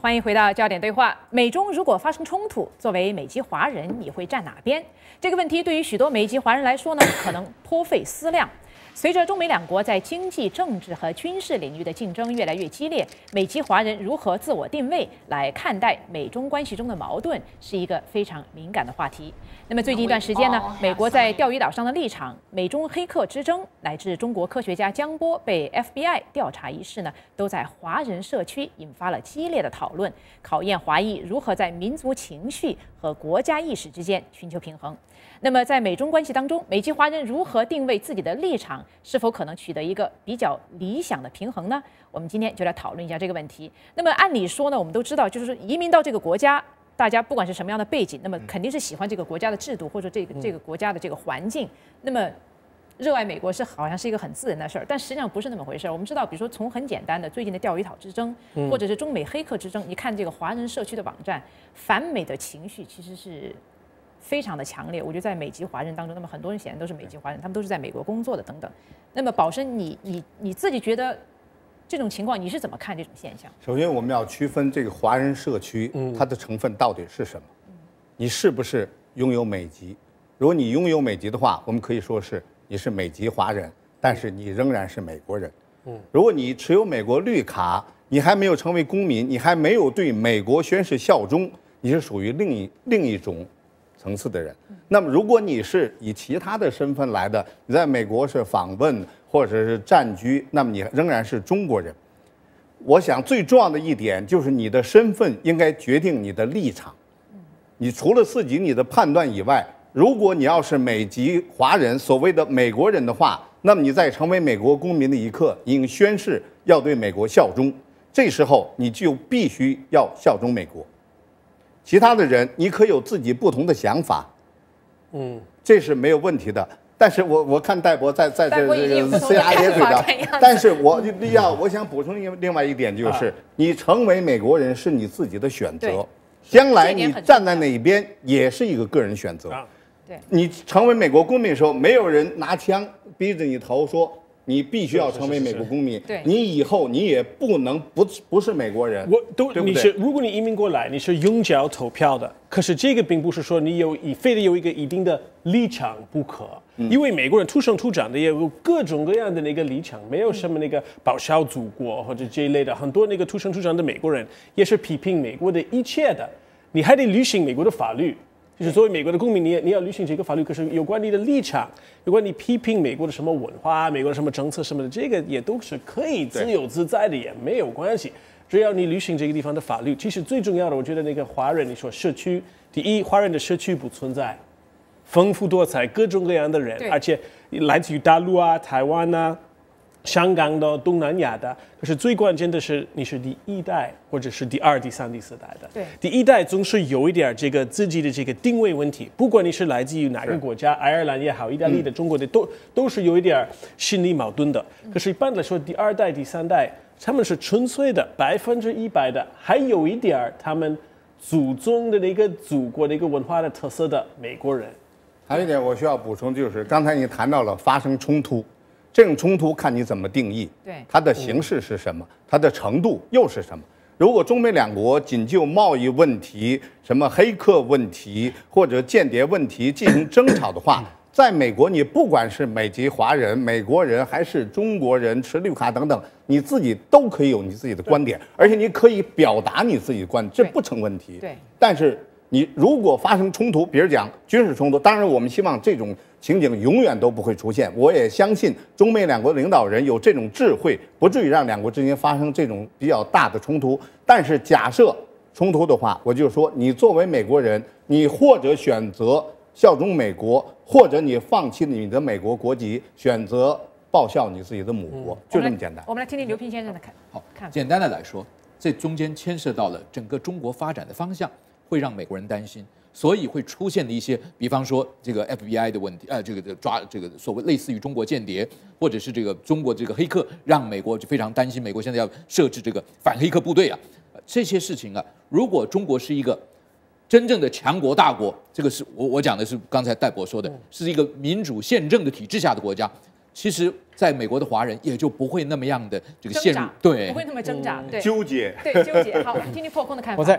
欢迎回到焦点对话。美中如果发生冲突，作为美籍华人，你会站哪边？这个问题对于许多美籍华人来说呢，可能颇费思量。随着中美两国在经济、政治和军事领域的竞争越来越激烈，美籍华人如何自我定位来看待美中关系中的矛盾，是一个非常敏感的话题。那么最近一段时间呢，美国在钓鱼岛上的立场、美中黑客之争，乃至中国科学家江波被 F B I 调查一事呢，都在华人社区引发了激烈的讨论，考验华裔如何在民族情绪和国家意识之间寻求平衡。那么，在美中关系当中，美籍华人如何定位自己的立场，是否可能取得一个比较理想的平衡呢？我们今天就来讨论一下这个问题。那么，按理说呢，我们都知道，就是移民到这个国家。 大家不管是什么样的背景，那么肯定是喜欢这个国家的制度或者这个这个国家的这个环境。那么，热爱美国是好像是一个很自然的事儿，但实际上不是那么回事儿。我们知道，比如说从很简单的最近的钓鱼岛之争，或者是中美黑客之争，你看这个华人社区的网站，反美的情绪其实是非常的强烈。我觉得在美籍华人当中，那么很多人显然都是美籍华人，他们都是在美国工作的等等。那么，宝生，你你你自己觉得？ 这种情况你是怎么看这种现象？首先，我们要区分这个华人社区，嗯，它的成分到底是什么？你是不是拥有美籍？如果你拥有美籍的话，我们可以说是你是美籍华人，但是你仍然是美国人。嗯，如果你持有美国绿卡，你还没有成为公民，你还没有对美国宣誓效忠，你是属于另一另一种层次的人。那么，如果你是以其他的身份来的，你在美国是访问。 或者是暂居，那么你仍然是中国人。我想最重要的一点就是你的身份应该决定你的立场。你除了自己你的判断以外，如果你要是美籍华人，所谓的美国人的话，那么你在成为美国公民的一刻，你应宣誓要对美国效忠。这时候你就必须要效忠美国。其他的人，你可有自己不同的想法，嗯，这是没有问题的。 但是我我看戴博在在这这个呲牙咧嘴的，但是我要我想补充另另外一点就是，你成为美国人是你自己的选择，将来你站在哪一边也是一个个人选择。对，你成为美国公民的时候，没有人拿枪逼着你头说你必须要成为美国公民，你以后你也不能不不是美国人。我都你是如果你移民过来，你是永久投票的，可是这个并不是说你有你非得有一个一定的立场不可。 因为美国人土生土长的也有各种各样的那个立场，没有什么那个报效祖国或者这一类的，很多那个土生土长的美国人也是批评美国的一切的。你还得履行美国的法律，就是作为美国的公民，你你要履行这个法律。可是有关你的立场，有关你批评美国的什么文化、美国的什么政策什么的，这个也都是可以自由自在的，也没有关系。只要你履行这个地方的法律，其实最重要的，我觉得那个华人，你说社区，第一，华人的社区不存在。 丰富多彩，各种各样的人，而且来自于大陆啊、台湾啊、香港的、东南亚的。可是最关键的是，你是第一代，或者是第二、第三、第四代的。对，第一代总是有一点这个自己的这个定位问题。不管你是来自于哪个国家，爱尔兰也好，意大利的、嗯、中国的，都都是有一点心理矛盾的。可是一般来说，第二代、第三代，他们是纯粹的，百分之一百的，还有一点他们祖宗的那个祖国的一个文化的特色的美国人。 还有一点我需要补充，就是刚才你谈到了发生冲突，这种冲突看你怎么定义，对它的形式是什么，它的程度又是什么。如果中美两国仅就贸易问题、什么黑客问题或者间谍问题进行争吵的话，在美国你不管是美籍华人、美国人还是中国人持绿卡等等，你自己都可以有你自己的观点，而且你可以表达你自己的观点，这不成问题。对，但是。 你如果发生冲突，比如讲军事冲突，当然我们希望这种情景永远都不会出现。我也相信中美两国领导人有这种智慧，不至于让两国之间发生这种比较大的冲突。但是假设冲突的话，我就说，你作为美国人，你或者选择效忠美国，或者你放弃你的美国国籍，选择报效你自己的母国，嗯、就这么简单。我们来听听刘平先生的看法。好，简单的来说，这中间牵涉到了整个中国发展的方向。 会让美国人担心，所以会出现的一些，比方说这个 F B I 的问题，呃，这个抓这个所谓类似于中国间谍，或者是这个中国这个黑客，让美国就非常担心。美国现在要设置这个反黑客部队啊，这些事情啊，如果中国是一个真正的强国大国，这个是我我讲的是刚才戴博说的，是一个民主宪政的体制下的国家，其实在美国的华人也就不会那么样的这个陷入对，不会那么挣扎，对，纠结，对纠结。好，我们听听破空的看法。我在。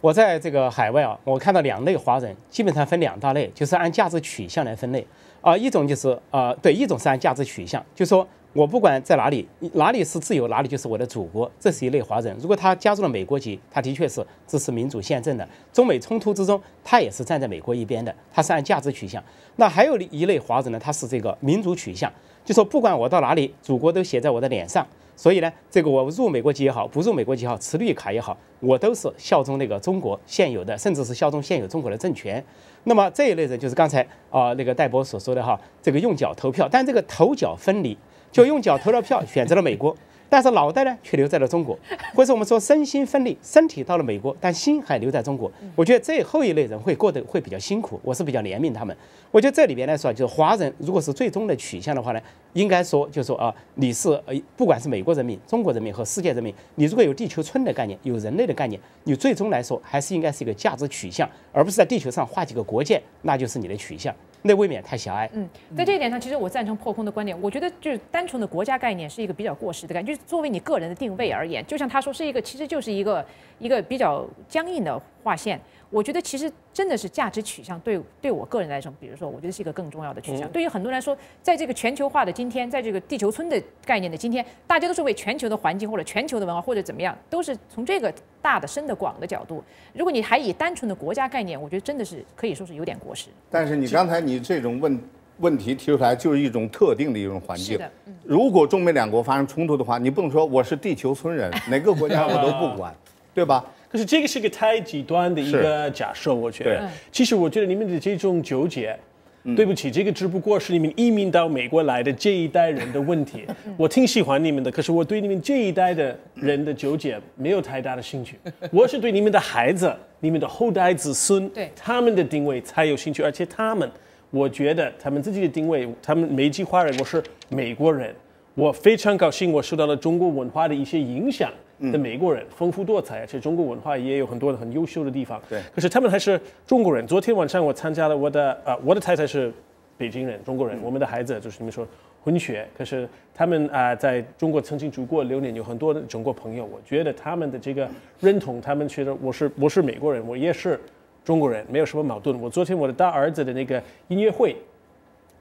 我在这个海外啊，我看到两类华人，基本上分两大类，就是按价值取向来分类啊、呃。一种就是啊、呃，对，一种是按价值取向，就说我不管在哪里，哪里是自由，哪里就是我的祖国，这是一类华人。如果他加入了美国籍，他的确是支持民主宪政的。中美冲突之中，他也是站在美国一边的，他是按价值取向。那还有一类华人呢，他是这个民族取向，就说不管我到哪里，祖国都写在我的脸上。所以呢，这个我入美国籍也好，不入美国籍也好，持绿卡也好，我都是效忠那个中国现有的，甚至是效忠现有中国的政权。那么这一类人就是刚才啊、呃、那个戴博所说的哈，这个用脚投票，但这个头脚分离，就用脚投了票，选择了美国。但是脑袋呢，却留在了中国，或者我们说身心分离，身体到了美国，但心还留在中国。我觉得这后一类人会过得会比较辛苦，我是比较怜悯他们。我觉得这里边来说，就是华人如果是最终的取向的话呢，应该说就是说啊，你是呃，不管是美国人民、中国人民和世界人民，你如果有地球村的概念，有人类的概念，你最终来说还是应该是一个价值取向，而不是在地球上画几个国界，那就是你的取向。那未免太狭隘。嗯，在这一点上，其实我赞成破空的观点。我觉得就是单纯的国家概念是一个比较过时的概念，就是作为你个人的定位而言，就像他说是一个，其实就是一个一个比较僵硬的划线。我觉得其实真的是价值取向对对我个人来说，比如说我觉得是一个更重要的取向。嗯、对于很多人来说，在这个全球化的今天，在这个地球村的概念的今天，大家都是为全球的环境或者全球的文化或者怎么样，都是从这个大的、深的、广的角度。如果你还以单纯的国家概念，我觉得真的是可以说是有点过时。但是你刚才你这种问问题提出来，就是一种特定的一种环境。是的，嗯、如果中美两国发生冲突的话，你不能说我是地球村人，哪个国家我都不管，对吧？但是这个是个太极端的一个假设，我觉得。其实我觉得你们的这种纠结，嗯、对不起，这个只不过是你们移民到美国来的这一代人的问题。我挺喜欢你们的，可是我对你们这一代的人的纠结没有太大的兴趣。我是对你们的孩子、你们的后代子孙，他们的定位才有兴趣，而且他们，我觉得他们自己的定位，他们美籍华人，我是美国人，我非常高兴，我受到了中国文化的一些影响。的美国人丰富多彩，而且中国文化也有很多的很优秀的地方。对，可是他们还是中国人。昨天晚上我参加了我的啊、呃，我的太太是北京人，中国人。嗯、我们的孩子就是你们说混血，可是他们啊、呃，在中国曾经住过六年，有很多的中国朋友。我觉得他们的这个认同，他们觉得我是我是美国人，我也是中国人，没有什么矛盾。我昨天我的大儿子的那个音乐会，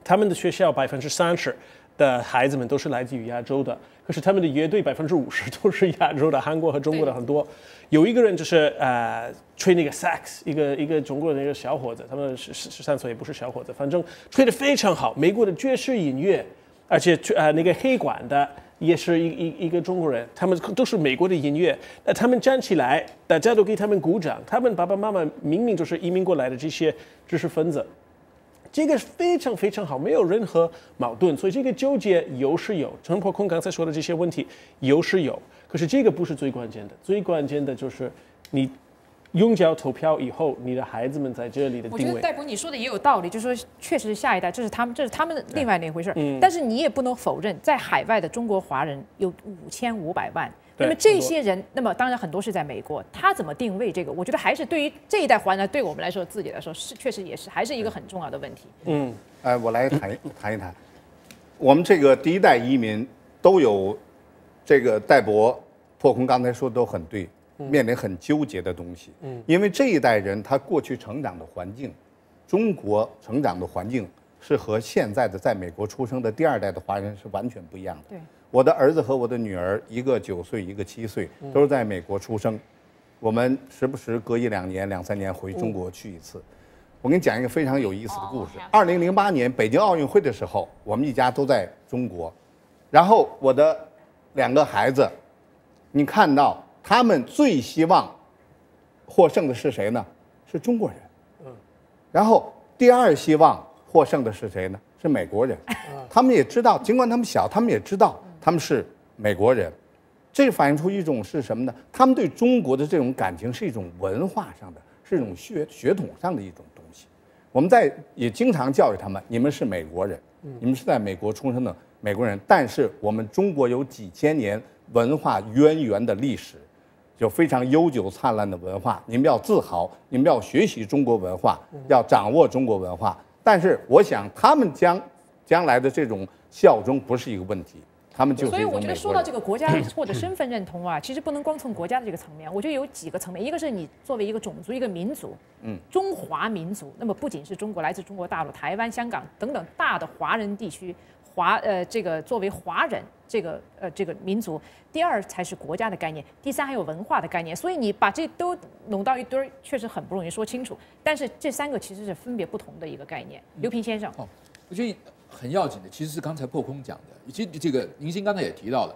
他们的学校百分之三十。的孩子们都是来自于亚洲的，可是他们的乐队百分之五十都是亚洲的，韩国和中国的很多。有一个人就是呃吹那个 sax， 一个一个中国的那个小伙子，他们十十三岁也不是小伙子，反正吹得非常好。美国的爵士音乐，而且呃那个黑管的也是一一一个中国人，他们都是美国的音乐。那他们站起来，大家都给他们鼓掌。他们爸爸妈妈明明就是移民过来的这些知识分子。这个非常非常好，没有任何矛盾，所以这个纠结有是有。陈破空刚才说的这些问题有是有，可是这个不是最关键的，最关键的就是你用脚投票以后，你的孩子们在这里的定位。我觉得戴博你说的也有道理，就是说确实是下一代，这是他们，这是他们另外的一回事。嗯、但是你也不能否认，在海外的中国华人有五千五百万。那么这些人，那么当然很多是在美国，他怎么定位这个？我觉得还是对于这一代华人，对我们来说，自己来说是确实也是还是一个很重要的问题。嗯，呃，我来谈谈一谈，我们这个第一代移民都有这个戴博、破空刚才说的都很对，面临很纠结的东西。嗯，因为这一代人他过去成长的环境，中国成长的环境是和现在的在美国出生的第二代的华人是完全不一样的。对。我的儿子和我的女儿，一个九岁，一个七岁，都是在美国出生。我们时不时隔一两年、两三年回中国去一次。我给你讲一个非常有意思的故事。二零零八年北京奥运会的时候，我们一家都在中国。然后我的两个孩子，你看到他们最希望获胜的是谁呢？是中国人。嗯。然后第二希望获胜的是谁呢？是美国人。他们也知道，尽管他们小，他们也知道。他们是美国人，这反映出一种是什么呢？他们对中国的这种感情是一种文化上的，是一种血血统上的一种东西。我们在也经常教育他们：你们是美国人，你们是在美国出生的美国人。但是我们中国有几千年文化渊源的历史，有非常悠久灿烂的文化，你们要自豪，你们要学习中国文化，要掌握中国文化。但是我想，他们将将来的这种效忠不是一个问题。他们就所以我觉得说到这个国家或者身份认同啊，其实不能光从国家的这个层面，我觉得有几个层面，一个是你作为一个种族、一个民族，嗯，中华民族，那么不仅是中国，来自中国大陆、台湾、香港等等大的华人地区，华呃这个作为华人这个呃这个民族，第二才是国家的概念，第三还有文化的概念，所以你把这都拢到一堆儿，确实很不容易说清楚。但是这三个其实是分别不同的一个概念。刘平先生，哦，我觉得。很要紧的，其实是刚才破空讲的，其实这个明星刚才也提到了，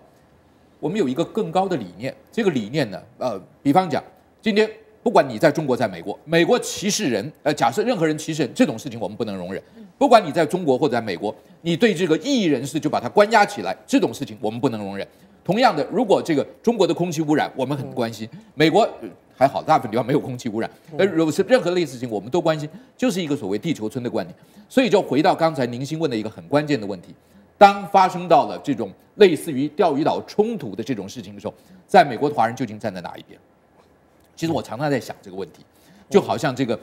我们有一个更高的理念。这个理念呢，呃，比方讲，今天不管你在中国，在美国，美国歧视人，呃，假设任何人歧视人这种事情，我们不能容忍。不管你在中国或者在美国，你对这个异议人士就把他关押起来，这种事情我们不能容忍。同样的，如果这个中国的空气污染，我们很关心，美国。呃还好，大部分地方没有空气污染。呃，如果是任何类似事情，我们都关心，就是一个所谓地球村的观点。所以就回到刚才宁欣问的一个很关键的问题：当发生到了这种类似于钓鱼岛冲突的这种事情的时候，在美国的华人究竟站在哪一边？其实我常常在想这个问题，就好像这个，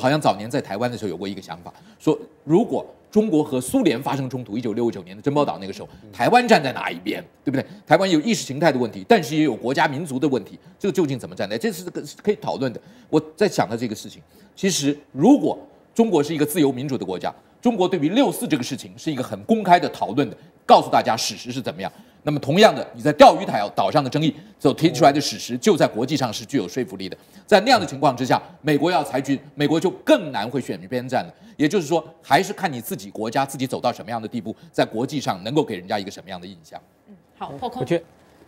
好像早年在台湾的时候有过一个想法，说如果中国和苏联发生冲突，一九六九年的珍宝岛那个时候，台湾站在哪一边，对不对？台湾有意识形态的问题，但是也有国家民族的问题，这个究竟怎么站在？这是个可以讨论的。我在想到这个事情，其实如果中国是一个自由民主的国家，中国对于六四这个事情是一个很公开的讨论的，告诉大家史实是怎么样。那么同样的，你在钓鱼台岛上的争议所提出来的史实，就在国际上是具有说服力的。在那样的情况之下，美国要采取，美国就更难会选边站了。也就是说，还是看你自己国家自己走到什么样的地步，在国际上能够给人家一个什么样的印象。嗯，好，破空。我觉得，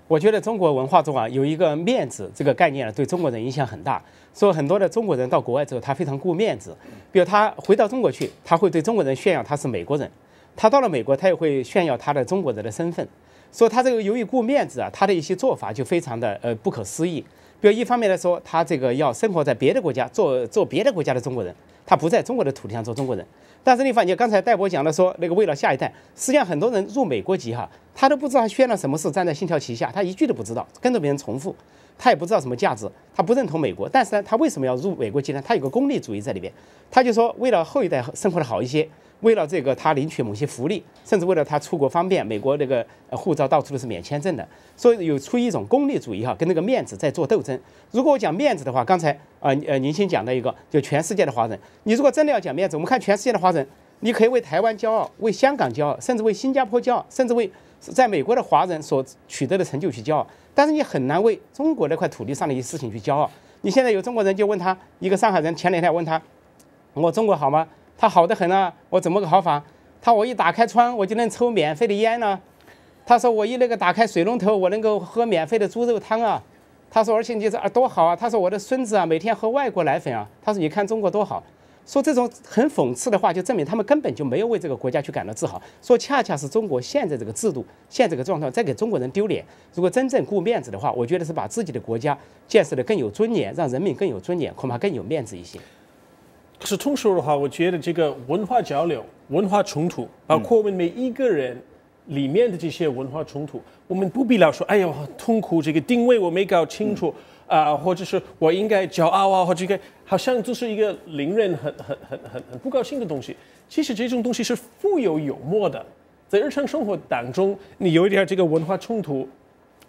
我觉得中国文化中啊有一个面子这个概念啊，对中国人影响很大。说很多的中国人到国外之后，他非常顾面子，比如他回到中国去，他会对中国人炫耀他是美国人；他到了美国，他也会炫耀他的中国人的身份。所以他这个由于顾面子啊，他的一些做法就非常的呃不可思议。比如一方面来说，他这个要生活在别的国家，做做别的国家的中国人，他不在中国的土地上做中国人。但是另一方面，刚才戴博讲的说，那个为了下一代，实际上很多人入美国籍哈，他都不知道他宣了什么事，站在信条旗下，他一句都不知道，跟着别人重复，他也不知道什么价值，他不认同美国。但是呢，他为什么要入美国籍呢？他有个功利主义在里边，他就说为了后一代生活的好一些。为了这个，他领取某些福利，甚至为了他出国方便，美国那个护照到处都是免签证的，所以有出一种功利主义哈、啊，跟那个面子在做斗争。如果我讲面子的话，刚才啊呃宁欣讲的一个，就全世界的华人，你如果真的要讲面子，我们看全世界的华人，你可以为台湾骄傲，为香港骄傲，甚至为新加坡骄傲，甚至为在美国的华人所取得的成就去骄傲，但是你很难为中国那块土地上的一些事情去骄傲。你现在有中国人就问他，一个上海人前两天问他，我中国好吗？他好得很啊，我怎么个好法？他我一打开窗，我就能抽免费的烟呢、啊。他说我一那个打开水龙头，我能够喝免费的猪肉汤啊。他说而且你这啊多好啊。他说我的孙子啊每天喝外国奶粉啊。他说你看中国多好。说这种很讽刺的话，就证明他们根本就没有为这个国家去感到自豪。说恰恰是中国现在这个制度、现在这个状况在给中国人丢脸。如果真正顾面子的话，我觉得是把自己的国家建设得更有尊严，让人民更有尊严，恐怕更有面子一些。可是通俗的话，我觉得这个文化交流、文化冲突，包括我们每一个人里面的这些文化冲突，我们不必老说，哎呀，痛苦，这个定位我没搞清楚啊、呃，或者是我应该骄傲啊，或者应该好像就是一个令人很很很很很不高兴的东西。其实这种东西是富有幽默的，在日常生活当中，你有一点这个文化冲突，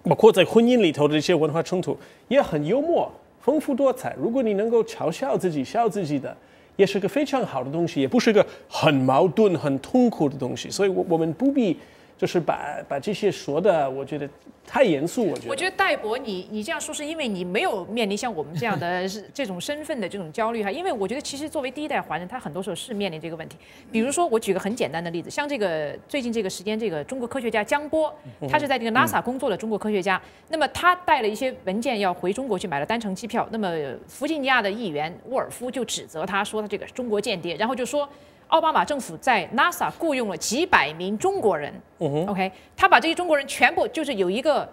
包括在婚姻里头的一些文化冲突，也很幽默、丰富多彩。如果你能够嘲笑自己、笑自己的。也是个非常好的东西，也不是一个很矛盾、很痛苦的东西，所以我，我我们不必就是把把这些说的，我觉得太严肃。我觉得，我觉得戴博，你你这样说是因为你没有面临像我们这样的这种身份的这种焦虑哈，因为我觉得其实作为第一代华人，他很多时候是面临这个问题。比如说，我举个很简单的例子，像这个最近这个时间，这个中国科学家江波，他是在这个 NASA 工作的中国科学家，嗯、那么他带了一些文件要回中国去买了单程机票，那么弗吉尼亚的议员沃尔夫就指责他说他这个中国间谍，然后就说。奥巴马政府在 NASA 雇佣了几百名中国人、嗯、，OK， 他把这些中国人全部就是有一个，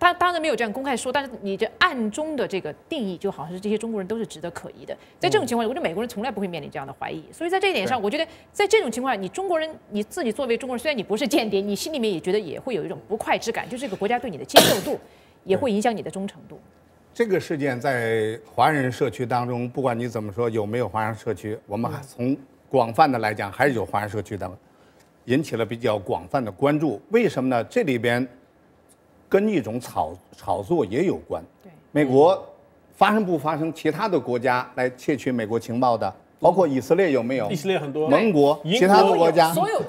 他当然没有这样公开说，但是你这暗中的这个定义就好像是这些中国人都是值得可疑的。在这种情况下，我觉得美国人从来不会面临这样的怀疑，所以在这一点上，我觉得在这种情况下，你中国人你自己作为中国人，虽然你不是间谍，你心里面也觉得也会有一种不快之感，就是这个国家对你的接受度也会影响你的忠诚度。这个事件在华人社区当中，不管你怎么说有没有华人社区，我们还从。广泛的来讲，还是有华人社区的，引起了比较广泛的关注。为什么呢？这里边跟一种炒炒作也有关。对，美国发生不发生其他的国家来窃取美国情报的，包括以色列有没有？以色列很多。盟国、其他的国家都有，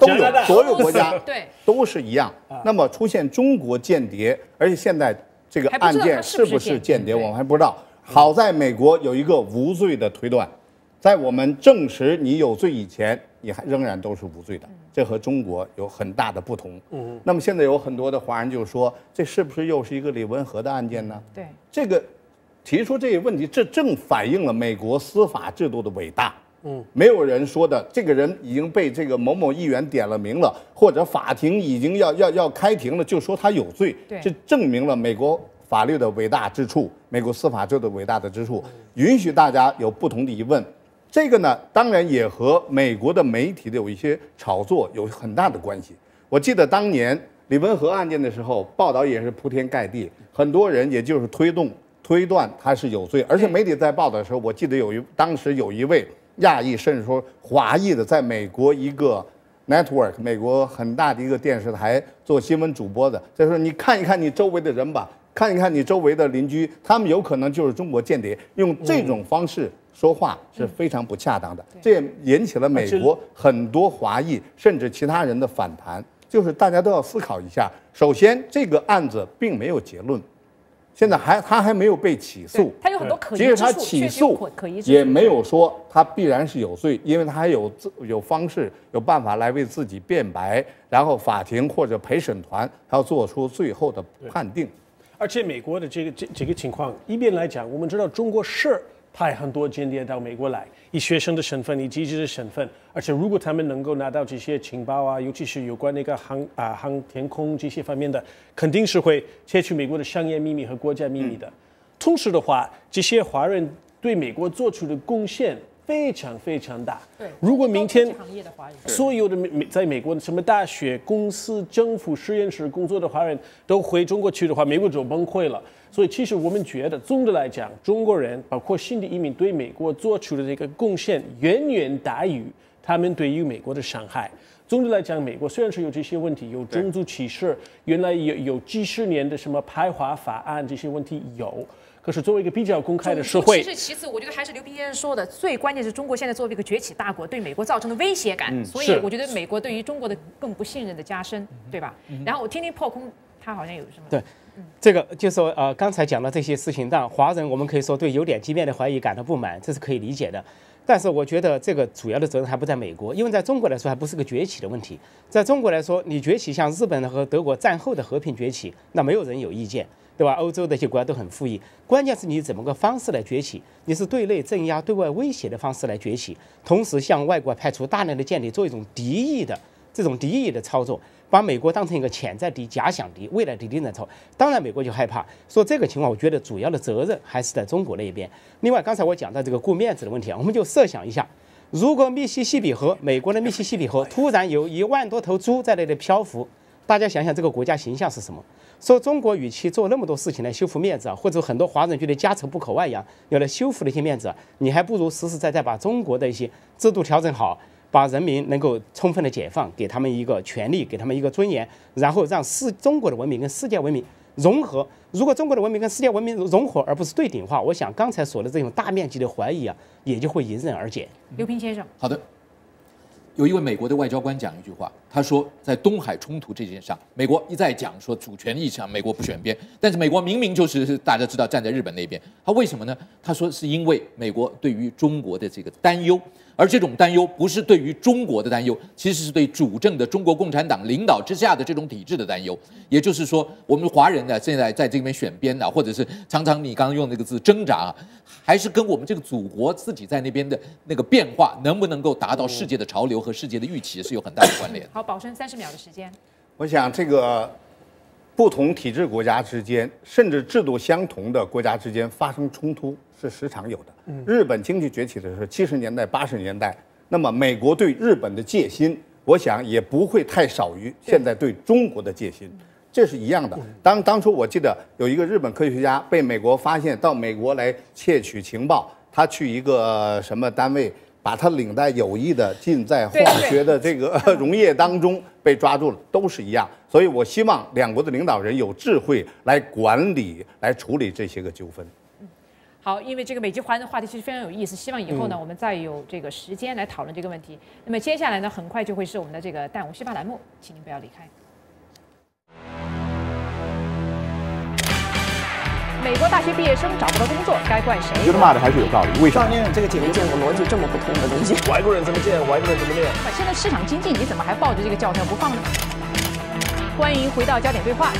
所有国家对都是一样。那么出现中国间谍，而且现在这个案件是不是间谍，我们还不知道。好在美国有一个无罪的推断。在我们证实你有罪以前，你还仍然都是无罪的，这和中国有很大的不同。嗯，那么现在有很多的华人就说，这是不是又是一个李文和的案件呢？对，这个提出这个问题，这正反映了美国司法制度的伟大。嗯，没有人说的，这个人已经被这个某某议员点了名了，或者法庭已经要要要开庭了，就说他有罪，这证明了美国法律的伟大之处，美国司法制度伟大的之处，允许大家有不同的疑问。 这个呢，当然也和美国的媒体的有一些炒作有很大的关系。我记得当年李文和案件的时候，报道也是铺天盖地，很多人也就是推动推断他是有罪，而且媒体在报道的时候，我记得有一当时有一位亚裔甚至说华裔的，在美国一个 network 美国很大的一个电视台做新闻主播的，他说：“你看一看你周围的人吧，看一看你周围的邻居，他们有可能就是中国间谍。”用这种方式。嗯 说话是非常不恰当的，嗯、这也引起了美国很多华裔甚至其他人的反弹。就是大家都要思考一下，首先这个案子并没有结论，现在还他还没有被起诉，他有很多可疑之处，即使他起诉也没有说他必然是有罪，因为他还有有方式有办法来为自己辩白，然后法庭或者陪审团还要做出最后的判定。而且美国的这个这这个情况，一边来讲，我们知道中国是。 派很多间谍到美国来，以学生的身份，以记者的身份，而且如果他们能够拿到这些情报啊，尤其是有关那个航啊、呃、航天空这些方面的，肯定是会窃取美国的商业秘密和国家秘密的。嗯、同时的话，这些华人对美国做出的贡献非常非常大。对，如果明天所有的美在美国的什么大学、公司、政府、实验室工作的华人都回中国去的话，美国就崩溃了。 所以，其实我们觉得，总的来讲，中国人包括新的移民对美国做出的这个贡献，远远大于他们对于美国的伤害。总的来讲，美国虽然是有这些问题，有种族歧视，原来有有几十年的什么排华法案这些问题有，可是作为一个比较公开的社会，其实其次，我觉得还是刘斌先生说的，最关键是中国现在作为一个崛起大国，对美国造成的威胁感，嗯、所以我觉得美国对于中国的更不信任的加深，对吧？嗯、然后我听听破空，他好像有什么对。 这个就说呃，刚才讲的这些事情，让华人我们可以说对有点基面的怀疑感到不满，这是可以理解的。但是我觉得这个主要的责任还不在美国，因为在中国来说还不是个崛起的问题。在中国来说，你崛起像日本和德国战后的和平崛起，那没有人有意见，对吧？欧洲的一些国家都很富裕，关键是你怎么个方式来崛起？你是对内镇压、对外威胁的方式来崛起，同时向外国派出大量的间谍，做一种敌意的。 这种敌意的操作，把美国当成一个潜在敌、假想敌、未来敌的人操，当然美国就害怕。说这个情况，我觉得主要的责任还是在中国那一边。另外，刚才我讲到这个顾面子的问题啊，我们就设想一下，如果密西西比河，美国的密西西比河突然有一万多头猪在那里漂浮，大家想想这个国家形象是什么？说中国与其做那么多事情来修复面子啊，或者很多华人觉得家丑不可外扬，要来修复那些面子啊，你还不如实实在在把中国的一些制度调整好。 把人民能够充分的解放，给他们一个权利，给他们一个尊严，然后让世中国的文明跟世界文明融合。如果中国的文明跟世界文明融合，而不是对顶化，我想刚才说的这种大面积的怀疑啊，也就会迎刃而解。刘平先生，好的。有一位美国的外交官讲一句话，他说，在东海冲突这件事上，美国一再讲说主权意识上美国不选边，但是美国明明就是大家知道站在日本那边，他为什么呢？他说是因为美国对于中国的这个担忧。 而这种担忧不是对于中国的担忧，其实是对主政的中国共产党领导之下的这种体制的担忧。也就是说，我们华人呢、啊，现在在这边选边啊，或者是常常你刚刚用那个字挣扎、啊，还是跟我们这个祖国自己在那边的那个变化，能不能够达到世界的潮流和世界的预期，是有很大的关联。好，宝生三十秒的时间。我想这个不同体制国家之间，甚至制度相同的国家之间发生冲突。 是时常有的。日本经济崛起的是七十年代、八十年代，那么美国对日本的戒心，我想也不会太少于现在对中国的戒心，这是一样的。当当初我记得有一个日本科学家被美国发现，到美国来窃取情报，他去一个什么单位，把他领带有意的浸在化学的这个溶液当中，被抓住了，都是一样。所以我希望两国的领导人有智慧来管理、来处理这些个纠纷。 好，因为这个美籍华人的话题其实非常有意思，希望以后呢，我们再有这个时间来讨论这个问题。嗯、那么接下来呢，很快就会是我们的这个“弹无虚发”栏目，请您不要离开。美国大学毕业生找不到工作，该怪谁？我觉得骂的还是有道理。为什么？少年这个姐没见过逻辑这么不通的东西。外国人怎么见，外国人怎么练？现在市场经济，你怎么还抱着这个教条不放呢？欢迎回到焦点对话。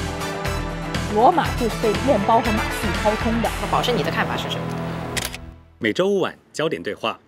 罗马就是被面包和马戏掏空的。宝生，你的看法是什么？每周五晚焦点对话。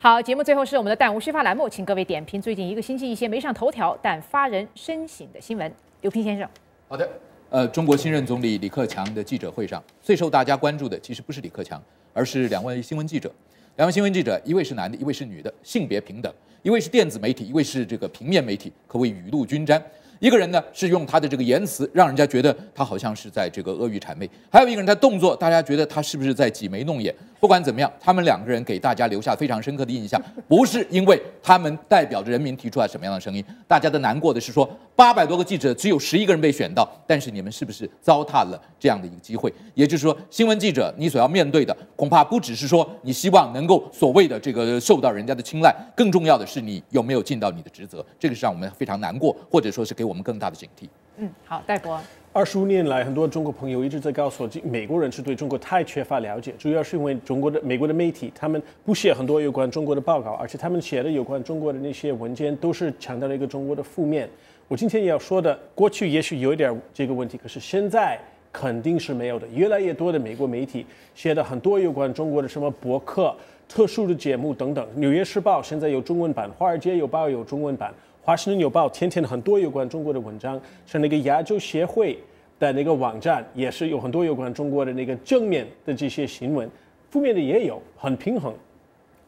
好，节目最后是我们的“弹无虚发”栏目，请各位点评最近一个星期一些没上头条但发人深省的新闻。刘平先生，好的，呃，中国新任总理李克强的记者会上，最受大家关注的其实不是李克强，而是两位新闻记者。两位新闻记者，一位是男的，一位是女的，性别平等；一位是电子媒体，一位是这个平面媒体，可谓雨露均沾。一个人呢是用他的这个言辞，让人家觉得他好像是在这个阿谀谄媚；还有一个人他动作，大家觉得他是不是在挤眉弄眼？ 不管怎么样，他们两个人给大家留下非常深刻的印象，不是因为他们代表着人民提出来什么样的声音。大家的难过的是说，八百多个记者只有十一个人被选到，但是你们是不是糟蹋了这样的一个机会？也就是说，新闻记者你所要面对的，恐怕不只是说你希望能够所谓的这个受到人家的青睐，更重要的是你有没有尽到你的职责。这个是让我们非常难过，或者说是给我们更大的警惕。嗯，好，戴博。 二十五年来，很多中国朋友一直在告诉我，美国人是对中国太缺乏了解，主要是因为中国的美国的媒体，他们不写很多有关中国的报告，而且他们写的有关中国的那些文件都是强调了一个中国的负面。我今天要说的，过去也许有一点这个问题，可是现在肯定是没有的。越来越多的美国媒体写的很多有关中国的什么博客、特殊的节目等等，《纽约时报》现在有中文版，《华尔街邮报》有中文版。 华盛顿邮报天天很多有关中国的文章，像那个亚洲协会的那个网站，也是有很多有关中国的那个正面的这些新闻，负面的也有，很平衡。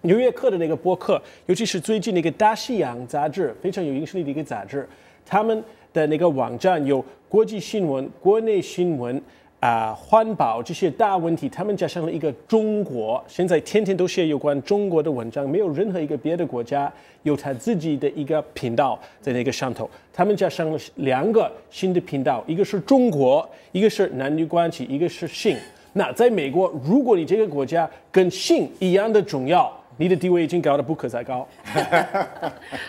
纽约客的那个播客，尤其是最近那个大西洋杂志，非常有影响力的一个杂志，他们的那个网站有国际新闻、国内新闻啊、呃、环保这些大问题，他们加上了一个中国，现在天天都写有关中国的文章，没有任何一个别的国家。 有他自己的一个频道在那个上头，他们加上了两个新的频道，一个是中国，一个是男女关系，一个是性。那在美国，如果你这个国家跟性一样的重要，你的地位已经高得不可再高。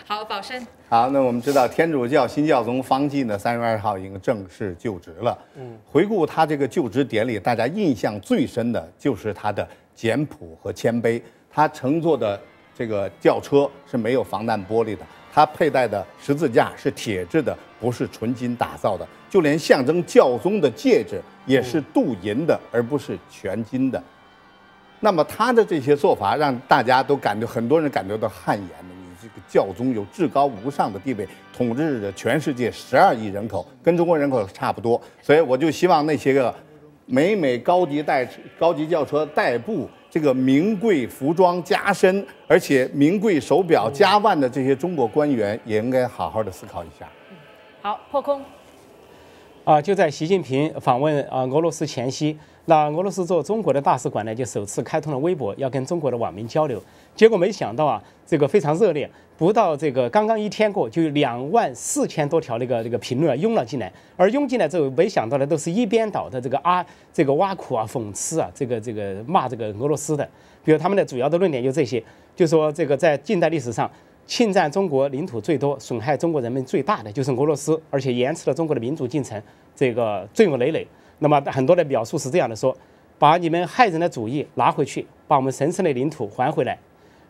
好，宝生。好，那我们知道天主教新教宗方济呢，三月二号已经正式就职了。嗯，回顾他这个就职典礼，大家印象最深的就是他的简朴和谦卑，他乘坐的。 这个轿车是没有防弹玻璃的，它佩戴的十字架是铁制的，不是纯金打造的。就连象征教宗的戒指也是镀银的，而不是全金的。那么他的这些做法让大家都感觉，很多人感觉到汗颜。你这个教宗有至高无上的地位，统治着全世界十二亿人口，跟中国人口差不多。所以我就希望那些个美美高级代高级轿车代步。 这个名贵服装加身，而且名贵手表加腕的这些中国官员，也应该好好的思考一下。好，破空。啊，就在习近平访问啊俄罗斯前夕，那俄罗斯驻中国的大使馆呢，就首次开通了微博，要跟中国的网民交流。结果没想到啊，这个非常热烈，不到这个刚刚一天过，就有两万四千多条那个那个评论啊涌了进来，而涌进来之后，没想到的都是一边倒的这个啊。 这个挖苦啊、讽刺啊，这个这个骂这个俄罗斯的，比如他们的主要的论点就这些，就说这个在近代历史上侵占中国领土最多、损害中国人民最大的就是俄罗斯，而且延迟了中国的民主进程，这个罪恶累累。那么很多的表述是这样的说：把你们害人的主义拿回去，把我们神圣的领土还回来，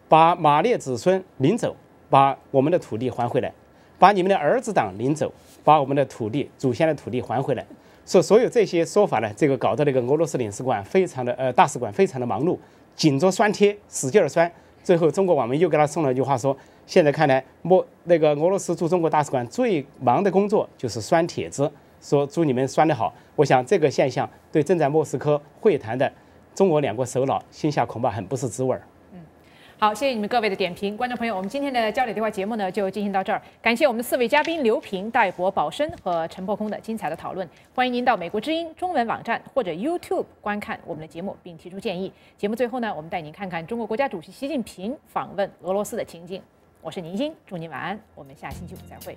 把马列子孙领走，把我们的土地还回来，把你们的儿子党领走，把我们的土地、祖先的土地还回来。 所以所有这些说法呢，这个搞得那个俄罗斯领事馆非常的呃大使馆非常的忙碌，紧着拴贴，使劲儿拴。最后中国网民又给他送了一句话说：现在看来，莫那个俄罗斯驻中国大使馆最忙的工作就是拴帖子，说祝你们拴得好。我想这个现象对正在莫斯科会谈的中俄两国首脑心下恐怕很不是滋味儿。嗯，好，谢谢你们各位的点评，观众朋友，我们今天的焦点对话节目呢就进行到这儿，感谢我们四位嘉宾刘平、戴博、宝生和陈破空的精彩的讨论。 欢迎您到美国之音中文网站或者 YouTube 观看我们的节目，并提出建议。节目最后呢，我们带您看看中国国家主席习近平访问俄罗斯的情景。我是宁欣，祝您晚安，我们下星期五再会。